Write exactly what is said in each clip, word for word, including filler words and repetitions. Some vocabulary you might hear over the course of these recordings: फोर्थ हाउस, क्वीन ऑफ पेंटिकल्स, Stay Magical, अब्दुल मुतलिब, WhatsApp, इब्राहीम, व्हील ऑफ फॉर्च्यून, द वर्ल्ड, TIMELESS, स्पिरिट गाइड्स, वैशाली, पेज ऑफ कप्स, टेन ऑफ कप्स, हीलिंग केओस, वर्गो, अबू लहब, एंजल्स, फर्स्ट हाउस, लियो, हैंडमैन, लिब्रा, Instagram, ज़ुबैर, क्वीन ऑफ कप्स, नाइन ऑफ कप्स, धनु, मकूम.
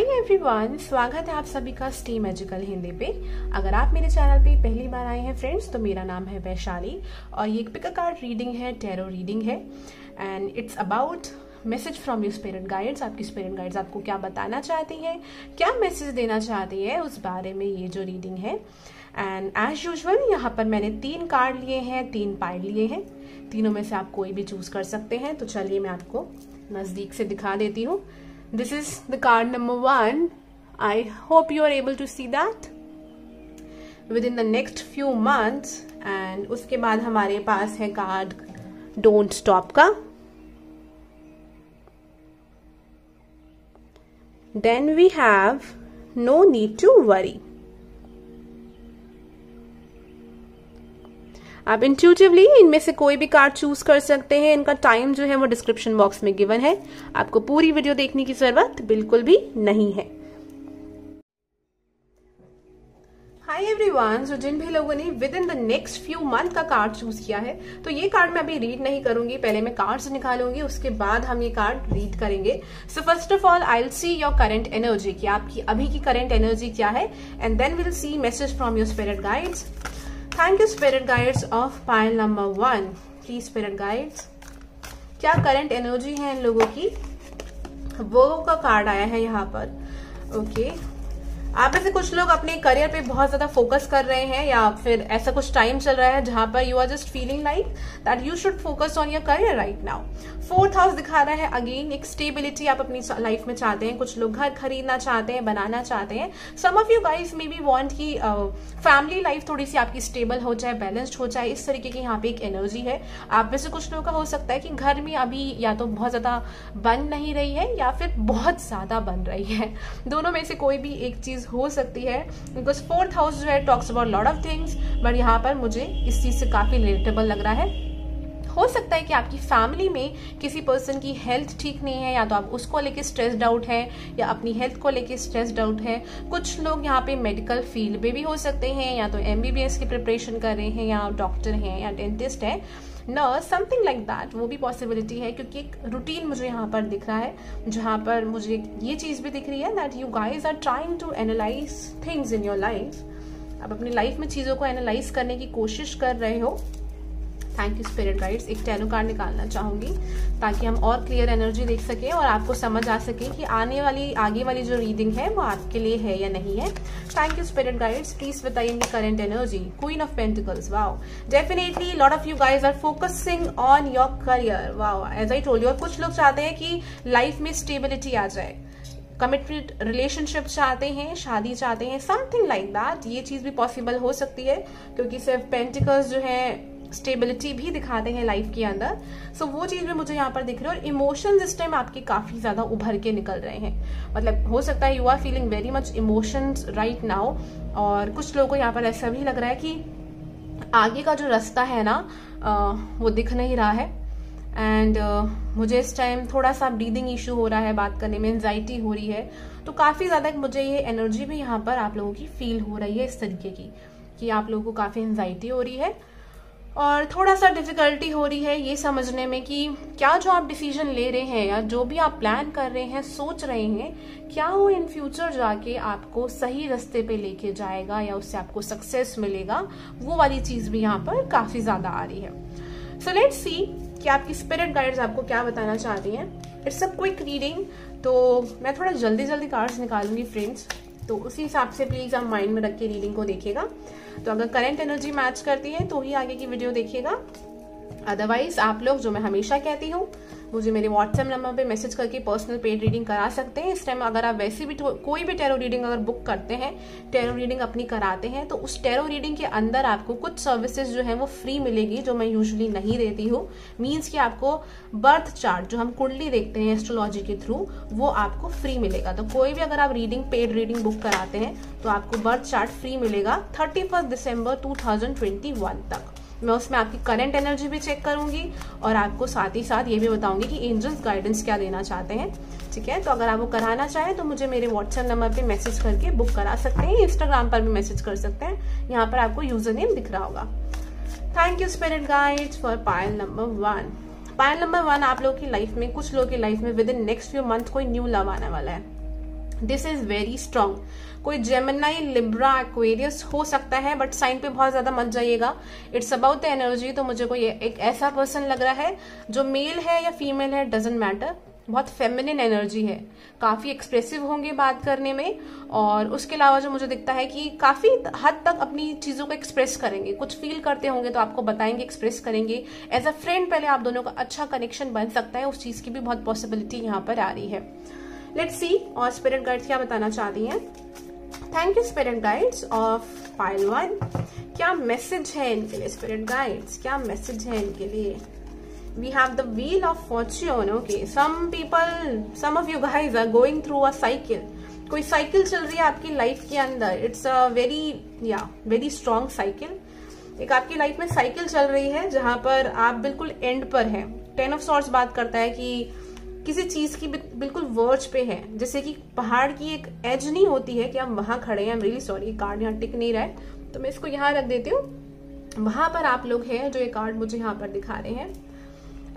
Hi everyone, स्वागत है आप सभी का स्टे मैजिकल हिंदी पे। अगर आप मेरे चैनल पे पहली बार आए हैं फ्रेंड्स, तो मेरा नाम है वैशाली और ये एक पिकअप कार्ड रीडिंग है, टैरो रीडिंग है and it's about message from your स्पिरिट गाइड्स। आपकी स्पिरिट गाइड्स आपको क्या बताना चाहती है, क्या मैसेज देना चाहती है, उस बारे में ये जो रीडिंग है। एंड एज यूजुअल यहाँ पर मैंने तीन कार्ड लिए हैं, तीन पाइल लिए हैं, तीनों में से आप कोई भी चूज कर सकते हैं। तो चलिए मैं आपको नज़दीक से दिखा देती हूँ। This is the card number one. I hope you are able to see that within the next few months. And उसके बाद हमारे पास है card Don't Stop का. Then we have No Need to Worry. आप इंट्यूटिवली इनमें से कोई भी कार्ड चूज कर सकते हैं। इनका टाइम जो है वो डिस्क्रिप्शन बॉक्स में गिवन है, आपको पूरी वीडियो देखने की जरूरत बिल्कुल भी नहीं है। हाय एवरीवन, सो जिन भी लोगों ने within the next few month का कार्ड चूज किया है, तो ये कार्ड मैं अभी रीड नहीं करूंगी, पहले मैं कार्ड्स निकालूंगी उसके बाद हम ये कार्ड रीड करेंगे। So first of all I will see your current energy, कि आपकी अभी की करंट एनर्जी क्या है, and then will see message from your स्पिरिट गाइड्स। Thank you स्पिरिट गाइड्स of pile number one. Please स्पिरिट गाइड्स, क्या current energy है इन लोगों की। वर्गो का कार्ड आया है यहाँ पर। Okay okay. आप में से कुछ लोग अपने करियर पे बहुत ज्यादा फोकस कर रहे हैं, या फिर ऐसा कुछ टाइम चल रहा है जहां पर you are just feeling like that you should focus on your career right now. फोर्थ हाउस दिखा रहा है अगेन, एक स्टेबिलिटी आप अपनी लाइफ में चाहते हैं। कुछ लोग घर खरीदना चाहते हैं, बनाना चाहते हैं। Some of you guys may be want की फैमिली लाइफ थोड़ी सी आपकी स्टेबल हो जाए, बैलेंस्ड हो जाए, इस तरीके की यहाँ पे एक एनर्जी है। आप में से कुछ लोगों का हो सकता है कि घर में अभी या तो बहुत ज्यादा बन नहीं रही है या फिर बहुत ज्यादा बन रही है, दोनों में से कोई भी एक चीज हो सकती है। बिकॉज फोर्थ हाउस जो है talks about lot of things, but यहाँ पर मुझे इस चीज से काफी रिलेटेबल लग रहा है। हो सकता है कि आपकी फैमिली में किसी पर्सन की हेल्थ ठीक नहीं है, या तो आप उसको लेके स्ट्रेस्ड आउट है या अपनी हेल्थ को लेके स्ट्रेस्ड आउट है। कुछ लोग यहाँ पे मेडिकल फील्ड में भी हो सकते हैं, या तो एमबीबीएस की प्रिपरेशन कर रहे हैं, या डॉक्टर हैं, या डेंटिस्ट है, नर्स, समथिंग लाइक दैट, वो भी पॉसिबिलिटी है। क्योंकि एक रूटीन मुझे यहाँ पर दिख रहा है, जहाँ पर मुझे ये चीज़ भी दिख रही है that you guys are trying to analyse things in your life. आप अपनी लाइफ में चीज़ों को एनालाइज करने की कोशिश कर रहे हो। Thank you स्पिरिट गाइड्स। एक टैरो कार्ड निकालना चाहूंगी ताकि हम और क्लियर एनर्जी देख सकें और आपको समझ आ सके कि आने वाली आगे वाली जो रीडिंग है वो आपके लिए है या नहीं है। Thank you स्पिरिट गाइड्स, please बताइए मेरी current energy. क्वीन ऑफ पेंटिकल्स, wow, definitely lot of you guys are focusing on your career, wow, as I told you. और कुछ लोग चाहते हैं कि लाइफ में स्टेबिलिटी आ जाए, कमिटेड रिलेशनशिप चाहते हैं, शादी चाहते हैं, समथिंग लाइक दैट, ये चीज भी पॉसिबल हो सकती है। क्योंकि सिर्फ पेंटिकल्स जो है स्टेबिलिटी भी दिखाते हैं लाइफ के अंदर, सो so, वो चीज भी मुझे यहाँ पर दिख रही है। और इमोशंस इस टाइम आपके काफी ज्यादा उभर के निकल रहे हैं, मतलब हो सकता है you are feeling very much emotions right now. और कुछ लोगों को यहाँ पर ऐसा भी लग रहा है कि आगे का जो रास्ता है ना आ, वो दिख नहीं रहा है। एंड uh, मुझे इस टाइम थोड़ा सा ब्रीदिंग इशू हो रहा है, बात करने में एंजाइटी हो रही है, तो काफी ज्यादा मुझे ये एनर्जी भी यहाँ पर आप लोगों की फील हो रही है इस तरीके की, कि आप लोगों को काफी एंजाइटी हो रही है और थोड़ा सा डिफिकल्टी हो रही है ये समझने में कि क्या जो आप डिसीजन ले रहे हैं या जो भी आप प्लान कर रहे हैं, सोच रहे हैं, क्या वो इन फ्यूचर जाके आपको सही रास्ते पे लेके जाएगा या उससे आपको सक्सेस मिलेगा, वो वाली चीज़ भी यहाँ पर काफ़ी ज़्यादा आ रही है। सो लेट्स सी कि आपकी स्पिरिट गाइड्स आपको क्या बताना चाहती हैं। इट्स अ क्विक रीडिंग, तो मैं थोड़ा जल्दी जल्दी कार्ड्स निकालूंगी फ्रेंड्स, तो उसी हिसाब से प्लीज आप माइंड में रख के रीडिंग को देखिएगा। तो अगर करंट एनर्जी मैच करती है तो ही आगे की वीडियो देखिएगा, अदरवाइज आप लोग, जो मैं हमेशा कहती हूँ, मुझे मेरे व्हाट्सएप नंबर पे मैसेज करके पर्सनल पेड रीडिंग करा सकते हैं। इस टाइम अगर आप वैसे भी कोई भी टैरो रीडिंग अगर बुक करते हैं, टैरो रीडिंग अपनी कराते हैं, तो उस टैरो रीडिंग के अंदर आपको कुछ सर्विसेज जो है वो फ्री मिलेगी, जो मैं यूजुअली नहीं देती हूँ। मीन्स कि आपको बर्थ चार्ट, जो हम कुंडली देखते हैं एस्ट्रोलॉजी के थ्रू, वो आपको फ्री मिलेगा। तो कोई भी अगर आप रीडिंग पेड रीडिंग बुक कराते हैं तो आपको बर्थ चार्ट फ्री मिलेगा thirty first December two thousand twenty one तक। मैं उसमें आपकी करंट एनर्जी भी चेक करूंगी और आपको साथ ही साथ ये भी बताऊंगी कि एंजल्स गाइडेंस क्या देना चाहते हैं, ठीक है। तो अगर आप वो कराना चाहें तो मुझे मेरे व्हाट्सएप नंबर पे मैसेज करके बुक करा सकते हैं, इंस्टाग्राम पर भी मैसेज कर सकते हैं, यहाँ पर आपको यूजर नेम दिख रहा होगा। Thank you स्पिरिट गाइड्स for pile number one. Pile number one, आप लोगों की लाइफ में, कुछ लोगों की लाइफ में within next few month कोई न्यू लव आने वाला है। This is very strong. कोई जेमिनी, लिब्रा, एक्वेरियस हो सकता है, बट साइन पे बहुत ज्यादा मत जाइएगा. It's about the energy. तो मुझे कोई एक ऐसा पर्सन लग रहा है जो मेल है या फीमेल है डजेंट मैटर, बहुत फेमिनिन एनर्जी है, काफी एक्सप्रेसिव होंगे बात करने में, और उसके अलावा जो मुझे दिखता है कि काफी हद तक अपनी चीजों को एक्सप्रेस करेंगे. कुछ फील करते होंगे तो आपको बताएंगे, एक्सप्रेस करेंगे. एज अ फ्रेंड पहले आप दोनों का अच्छा कनेक्शन बन सकता है, उस चीज की भी बहुत पॉसिबिलिटी यहाँ पर आ रही है. लेट्स सी और स्पिरिट गाइड्स क्या बताना चाहती हैं. Thank you स्पिरिट गाइड्स of file one. क्या मैसेज है इनके लिए स्पिरिट गाइड्स, क्या मैसेज है इनके लिए. We have the व्हील ऑफ फॉर्च्यून. Okay, some people, some of you guys are going through a cycle. कोई साइकिल चल रही है आपकी लाइफ के अंदर. इट्स अ वेरी या वेरी स्ट्रांग साइकिल. एक आपकी लाइफ में साइकिल चल रही है जहां पर आप बिल्कुल एंड पर है. टेन ऑफ स्वॉर्ड्स बात करता है कि किसी चीज की बिल्कुल वर्ज पे है, जैसे कि पहाड़ की एक एज नहीं होती है कि हम वहां खड़े हैं. I am really sorry, card यहाँ टिक नहीं रहा है तो मैं इसको यहाँ रख देती हूँ. वहां पर आप लोग हैं जो ये कार्ड मुझे यहाँ पर दिखा रहे हैं.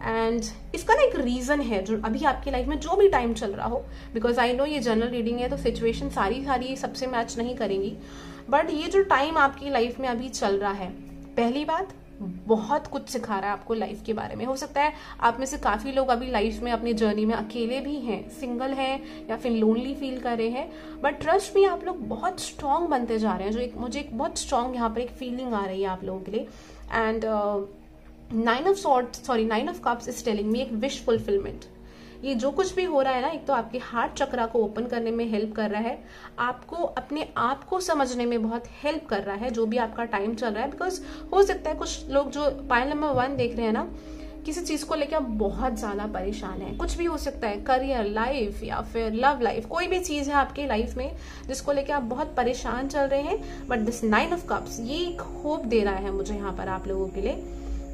एंड इसका ना एक रीजन है जो अभी आपकी लाइफ में जो भी टाइम चल रहा हो, बिकॉज आई नो ये जनरल रीडिंग है तो सिचुएशन सारी सारी सबसे मैच नहीं करेंगी, बट ये जो टाइम आपकी लाइफ में अभी चल रहा है, पहली बात बहुत कुछ सिखा रहा है आपको लाइफ के बारे में. हो सकता है आप में से काफी लोग अभी लाइफ में अपनी जर्नी में अकेले भी हैं, सिंगल हैं या फिर लोनली फील कर रहे हैं, बट ट्रस्ट में आप लोग बहुत स्ट्रांग बनते जा रहे हैं. जो एक मुझे एक बहुत स्ट्रांग यहाँ पर एक फीलिंग आ रही है आप लोगों के लिए. And nine of swords sorry नाइन ऑफ कप्स is telling me एक विश फुलफिलमेंट. ये जो कुछ भी हो रहा है ना, एक तो आपके हार्ट चक्रा को ओपन करने में हेल्प कर रहा है, आपको अपने आप को समझने में बहुत हेल्प कर रहा है जो भी आपका टाइम चल रहा है. बिकॉज हो सकता है कुछ लोग जो पाइल नंबर वन देख रहे हैं ना, किसी चीज को लेकर आप बहुत ज्यादा परेशान हैं. कुछ भी हो सकता है, करियर लाइफ या फिर लव लाइफ, कोई भी चीज है आपके लाइफ में जिसको लेकर आप बहुत परेशान चल रहे हैं. But this नाइन ऑफ कप्स ये एक होप दे रहा है मुझे यहाँ पर आप लोगों के लिए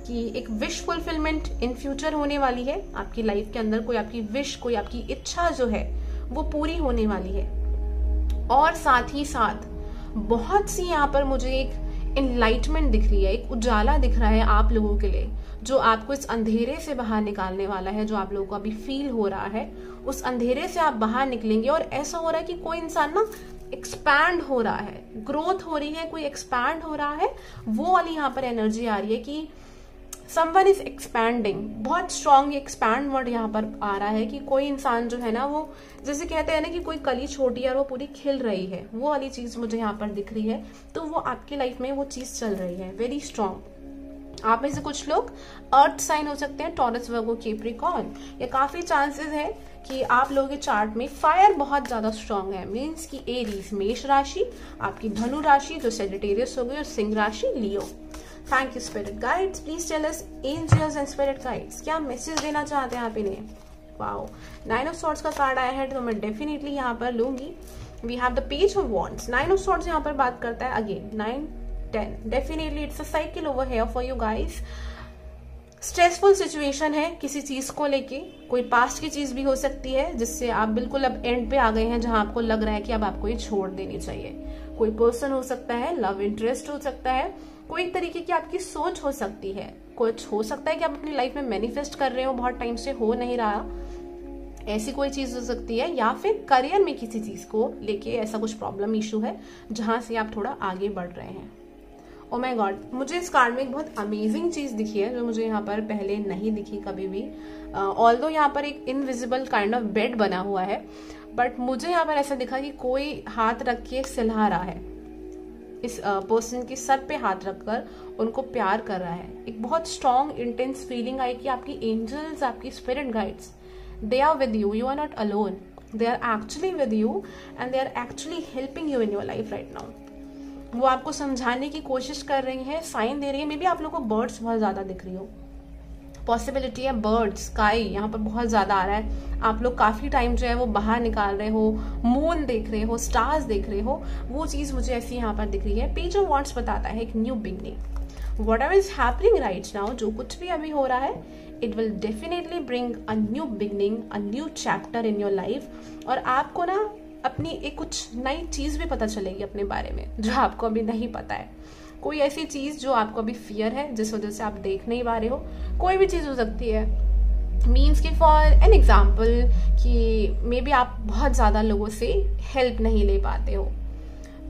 कि एक विश फुलफिलमेंट इन फ्यूचर होने वाली है आपकी लाइफ के अंदर. कोई आपकी विश, कोई आपकी इच्छा जो है वो पूरी होने वाली है. और साथ ही साथ बहुत सी यहाँ पर मुझे एक इनलाइटमेंट दिख रही है, एक उजाला दिख रहा है आप लोगों के लिए जो आपको इस अंधेरे से बाहर निकालने वाला है. जो आप लोगों को अभी फील हो रहा है, उस अंधेरे से आप बाहर निकलेंगे. और ऐसा हो रहा है कि कोई इंसान ना एक्सपैंड हो रहा है, ग्रोथ हो रही है, कोई एक्सपैंड हो रहा है, वो वाली यहाँ पर एनर्जी आ रही है कि समवन इज एक्सपैंडिंग. बहुत स्ट्रांग एक्सपैंड वर्ड यहाँ पर आ रहा है कि कोई इंसान जो है ना, वो जैसे कहते हैं ना कि कोई कली छोटी है और वो पूरी खिल रही है, वो वाली चीज मुझे यहाँ पर दिख रही है. तो वो आपकी लाइफ में वो चीज चल रही है वेरी स्ट्रांग. आप में से कुछ लोग अर्थ साइन हो सकते हैं, टॉरस, वर्गो, केप्रिकॉन. ये काफी चांसेस है कि आप लोगों के चार्ट में फायर बहुत ज्यादा स्ट्रांग है. मीन्स की एरीज, मेष राशि, आपकी धनु राशि जो सेजिटेरियस हो गई, और सिंह राशि, लियो. Thank you स्पिरिट गाइड्स. Please tell us एंजल्स and स्पिरिट गाइड्स, क्या मैसेज देना चाहते हैं आप इन्हें. वाओ, नाइन ऑफ सॉर्ड्स का कार्ड आया है तो मैं डेफिनेटली यहाँ पर लूंगी. We have the page of wands. Nine of swords यहाँ पर बात करता है again nine ten. Definitely it's a cycle over here for you guys. Stressful situation है किसी चीज को लेके, कोई पास्ट की चीज भी हो सकती है जिससे आप बिल्कुल अब एंड पे आ गए हैं, जहां आपको लग रहा है कि अब आपको ये छोड़ देनी चाहिए. कोई पर्सन हो सकता है, लव इंटरेस्ट हो सकता है, कोई एक तरीके की आपकी सोच हो सकती है, कुछ हो सकता है कि आप अपनी लाइफ में मैनिफेस्ट कर रहे हो, बहुत टाइम से हो नहीं रहा, ऐसी कोई चीज हो सकती है. या फिर करियर में किसी चीज को लेके ऐसा कुछ प्रॉब्लम इशू है जहां से आप थोड़ा आगे बढ़ रहे हैं. ओह माय गॉड, मुझे इस कार्ड में एक बहुत अमेजिंग चीज दिखी है जो मुझे यहाँ पर पहले नहीं दिखी कभी भी. ऑल दो यहाँ पर एक इनविजिबल काइंड ऑफ बेड बना हुआ है, बट मुझे यहाँ पर ऐसा दिखा कि कोई हाथ रख के सिला रहा है, इस पर्सन के सर पे हाथ रखकर उनको प्यार कर रहा है. एक बहुत स्ट्रॉन्ग इंटेंस फीलिंग आई कि आपकी एंजल्स, आपकी स्पिरिट गाइड्स, they are with you, you are not alone, they are actually with you and they are actually helping you in your life right now. वो आपको समझाने की कोशिश कर रही है, साइन दे रही है. मे बी आप लोगों को बर्ड्स बहुत ज्यादा दिख रही हो, पॉसिबिलिटी है बर्ड्स, स्काई यहाँ पर बहुत ज़्यादा आ रहा है. आप लोग काफ़ी टाइम जो है वो बाहर निकाल रहे हो, मून देख रहे हो, स्टार्स देख रहे हो, वो चीज़ मुझे ऐसी यहाँ पर दिख रही है. पेज ऑफ वांड्स बताता है एक new beginning. Whatever is happening right now, जो कुछ भी अभी हो रहा है, it will definitely bring a new beginning, a new chapter in your life. और आपको ना अपनी एक कुछ नई चीज़ भी पता चलेगी अपने बारे में जो आपको अभी नहीं पता है. कोई ऐसी चीज जो आपको अभी फियर है जिस वजह से आप देख नहीं पा रहे हो, कोई भी चीज हो सकती है. मीन्स कि फॉर एन एग्जाम्पल कि मे बी आप बहुत ज़्यादा लोगों से हेल्प नहीं ले पाते हो,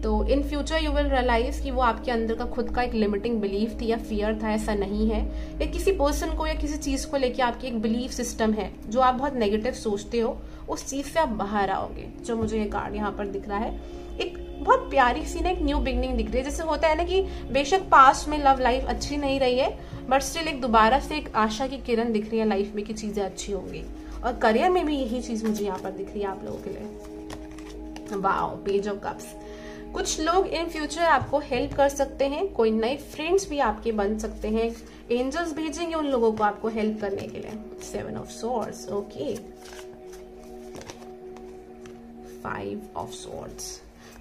तो in future you will realise कि वो आपके अंदर का खुद का एक लिमिटिंग बिलीफ थी या फियर था, ऐसा नहीं है, या किसी पर्सन को या किसी चीज़ को लेके आपकी एक बिलीफ सिस्टम है जो आप बहुत नेगेटिव सोचते हो, उस चीज़ से आप बाहर आओगे। जो मुझे ये कार्ड यहाँ पर दिख रहा है, एक बहुत प्यारी सी ना एक न्यू बिगनिंग दिख रही है। जैसे होता है ना कि बेशक पास्ट में लव लाइफ अच्छी नहीं रही है बट स्टिल एक दोबारा से एक आशा की किरण दिख रही है लाइफ में कि चीज़ें अच्छी होंगी, और करियर में भी यही चीज़ मुझे यहाँ पर दिख रही है आप लोगों के लिए। Wow, पेज ऑफ कप्स। कुछ लोग इन फ्यूचर आपको हेल्प कर सकते हैं, कोई नए फ्रेंड्स भी आपके बन सकते हैं, एंजल्स भेजेंगे उन लोगों को आपको हेल्प करने के लिए। Seven of swords, okay. Five of swords.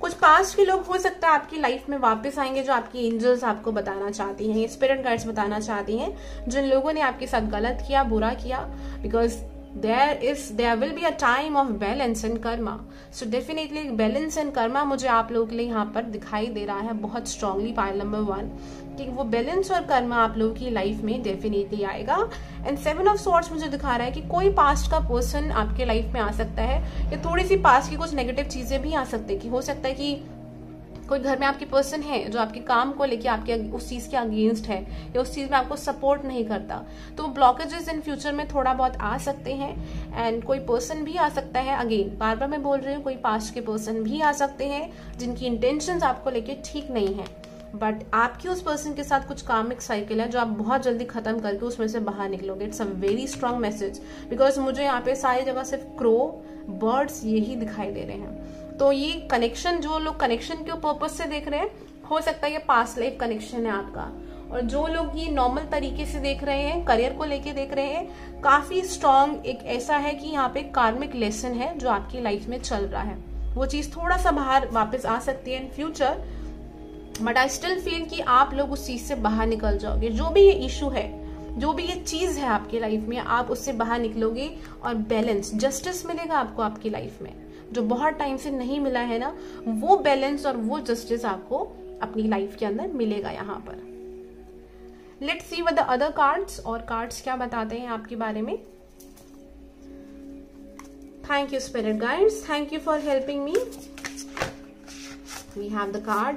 कुछ पास्ट के लोग हो सकता है आपकी लाइफ में वापस आएंगे जो आपकी एंजल्स आपको बताना चाहती हैं, स्पिरिट गाइड्स बताना चाहती हैं, जिन लोगों ने आपके साथ गलत किया, बुरा किया, because there is there will be a time of balance and Karma. So definitely balance and Karma मुझे आप लोगों के लिए यहाँ पर दिखाई दे रहा है बहुत स्ट्रांगली, पाइल नंबर वन, कि वो बैलेंस और कर्मा आप लोगों की लाइफ में डेफिनेटली आएगा। एंड सेवन ऑफ स्वॉर्ड्स मुझे दिखा रहा है कि कोई पास्ट का पर्सन आपके लाइफ में आ सकता है, या थोड़ी सी पास्ट की कुछ नेगेटिव चीजें भी आ सकती है, कि हो सकता है कि कोई घर में आपके पर्सन है जो आपके काम को लेके आपके उस चीज़ के अगेंस्ट है या उस चीज़ में आपको सपोर्ट नहीं करता, तो ब्लॉकेजेस इन फ्यूचर में थोड़ा बहुत आ सकते हैं। एंड कोई पर्सन भी आ सकता है, अगेन बार बार मैं बोल रही हूँ, कोई पास्ट के पर्सन भी आ सकते हैं जिनकी इंटेंशंस आपको लेके ठीक नहीं है, बट आपकी उस पर्सन के साथ कुछ कामिक साइकिल है जो आप बहुत जल्दी खत्म करके उसमें से बाहर निकलोगे। It's a very strong message, because मुझे यहाँ पे सारी जगह सिर्फ क्रो, बर्ड्स यही दिखाई दे रहे हैं। तो ये कनेक्शन, जो लोग कनेक्शन के पर्पस से देख रहे हैं, हो सकता है ये पास्ट लाइफ कनेक्शन है आपका, और जो लोग ये नॉर्मल तरीके से देख रहे हैं, करियर को लेके देख रहे हैं, काफी स्ट्रांग एक ऐसा है कि यहाँ पे कार्मिक लेसन है जो आपकी लाइफ में चल रहा है, वो चीज थोड़ा सा बाहर वापस आ सकती है in future, but I still feel कि आप लोग उस चीज से बाहर निकल जाओगे। जो भी ये इशू है, जो भी ये चीज है आपकी लाइफ में, आप उससे बाहर निकलोगे और बैलेंस, जस्टिस मिलेगा आपको आपकी लाइफ में, जो बहुत टाइम से नहीं मिला है ना, वो बैलेंस और वो जस्टिस आपको अपनी लाइफ के अंदर मिलेगा यहाँ पर। Let's see what the other cards, और कार्ड्स क्या बताते हैं आपके बारे में। Thank you स्पिरिट गाइड्स, thank you for helping me. We have the card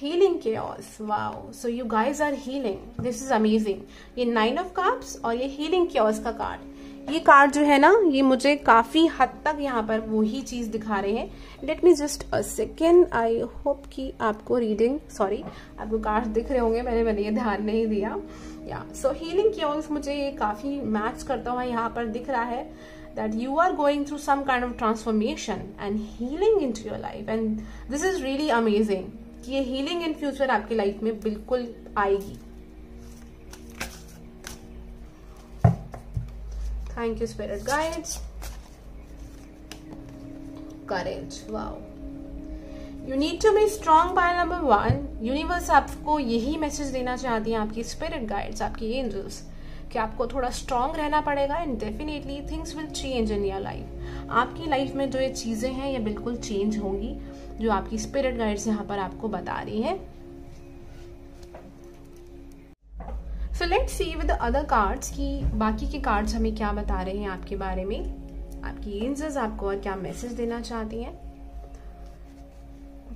हीलिंग केओस। Wow, so you guys are healing, this is amazing. ये नाइन ऑफ कप्स और ये हीलिंग केओस का कार्ड, ये कार्ड जो है ना, ये मुझे काफी हद तक यहाँ पर वही चीज दिखा रहे हैं। Let me just a second, I hope कि आपको रीडिंग, सॉरी आपको कार्ड दिख रहे होंगे, मैंने मैंने ये ध्यान नहीं दिया। या सो हीलिंग केओस मुझे ये काफी मैच करता हुआ यहाँ पर दिख रहा है, that you are going through some kind of transformation and healing in to your life, and this is really amazing कि ये हीलिंग इन फ्यूचर आपकी लाइफ में बिल्कुल आएगी। Thank you स्पिरिट गाइड्स। Courage, wow, you need to be strong, pile number one. Universe आपको यही message देना चाहती है, आपकी स्पिरिट गाइड्स, आपकी एंजल्स, कि आपको थोड़ा स्ट्रांग रहना पड़ेगा, and definitely things will change in your life. आपकी लाइफ में जो ये चीजें हैं ये बिल्कुल चेंज होंगी, जो आपकी स्पिरिट गाइड्स यहाँ पर आपको बता रही है। So let's see with other cards कि बाकी के कार्ड्स हमें क्या बता रहे हैं आपके बारे में, आपकी एंजल्स आपको और क्या मैसेज देना चाहती हैं।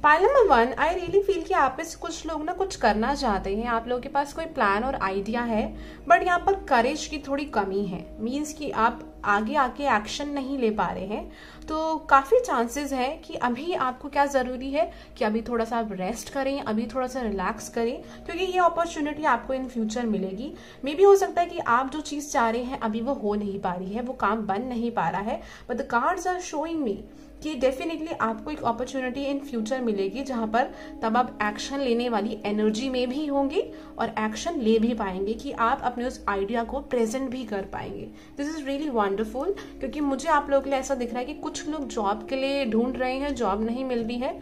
Pile number one, I really feel कि आप में से कुछ लोग ना कुछ करना चाहते हैं, आप लोगों के पास कोई प्लान और आइडिया है, बट यहाँ पर करेज की थोड़ी कमी है। मीन्स कि आप आगे आके एक्शन नहीं ले पा रहे हैं, तो काफ़ी चांसेस है कि अभी आपको क्या ज़रूरी है कि अभी थोड़ा सा आप रेस्ट करें, अभी थोड़ा सा रिलैक्स करें, क्योंकि ये अपॉर्चुनिटी आपको इन फ्यूचर मिलेगी। मे बी हो सकता है कि आप जो चीज़ चाह रहे हैं अभी वो हो नहीं पा रही है, वो काम बन नहीं पा रहा है, but the cards are showing me कि डेफिनेटली आपको एक अपॉर्चुनिटी इन फ्यूचर मिलेगी जहाँ पर तब आप एक्शन लेने वाली एनर्जी में भी होंगे और एक्शन ले भी पाएंगे, कि आप अपने उस आइडिया को प्रेजेंट भी कर पाएंगे। दिस इज़ रियली वंडरफुल, क्योंकि मुझे आप लोगों के लिए ऐसा दिख रहा है कि कुछ लोग जॉब के लिए ढूंढ रहे हैं, जॉब नहीं मिल रही है,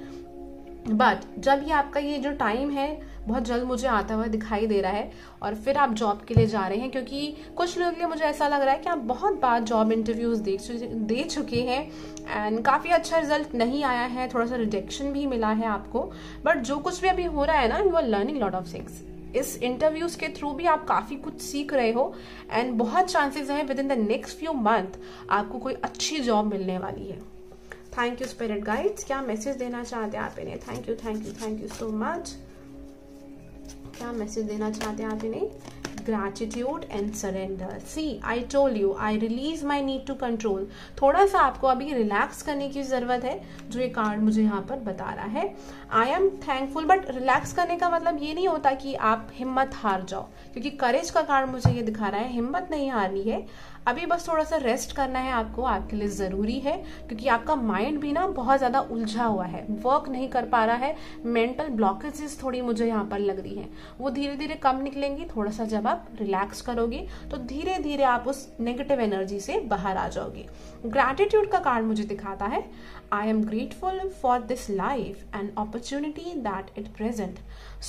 बट जब ये आपका ये जो टाइम है बहुत जल्द मुझे आता हुआ दिखाई दे रहा है, और फिर आप जॉब के लिए जा रहे हैं। क्योंकि कुछ लोगों के लिए मुझे ऐसा लग रहा है कि आप बहुत बार जॉब इंटरव्यूज़ दे दे चुके हैं एंड काफ़ी अच्छा रिजल्ट नहीं आया है, थोड़ा सा रिजेक्शन भी मिला है आपको, बट जो कुछ भी अभी हो रहा है ना, you are learning lot of things. इस इंटरव्यूज के थ्रू भी आप काफ़ी कुछ सीख रहे हो एंड बहुत चांसेस हैं within the next few month आपको कोई अच्छी जॉब मिलने वाली है. Thank you स्पिरिट गाइड्स. क्या मैसेज देना चाहते हैं आप इन्हें? Thank you thank you thank you so much. क्या मैसेज देना चाहते हैं आप इन्हें? Gratitude and surrender. See I told you I release my need to control. थोड़ा सा आपको अभी रिलैक्स करने की ज़रूरत है जो ये कार्ड मुझे यहाँ पर बता रहा है. I am thankful. But relax करने का मतलब ये नहीं होता कि आप हिम्मत हार जाओ, क्योंकि करेज का कार्ड मुझे ये दिखा रहा है हिम्मत नहीं हारनी है. अभी बस थोड़ा सा रेस्ट करना है आपको, आपके लिए ज़रूरी है, क्योंकि आपका माइंड भी ना बहुत ज़्यादा उलझा हुआ है, वर्क नहीं कर पा रहा है. मेंटल ब्लॉकेजेस थोड़ी मुझे यहाँ पर लग रही है, वो धीरे धीरे कम निकलेंगी. थोड़ा सा जब आप रिलैक्स करोगे तो धीरे धीरे आप उस नेगेटिव एनर्जी से बाहर आ जाओगे. ग्रैटिट्यूड का कार्ड मुझे दिखाता है I am grateful for this life and opportunity that it present.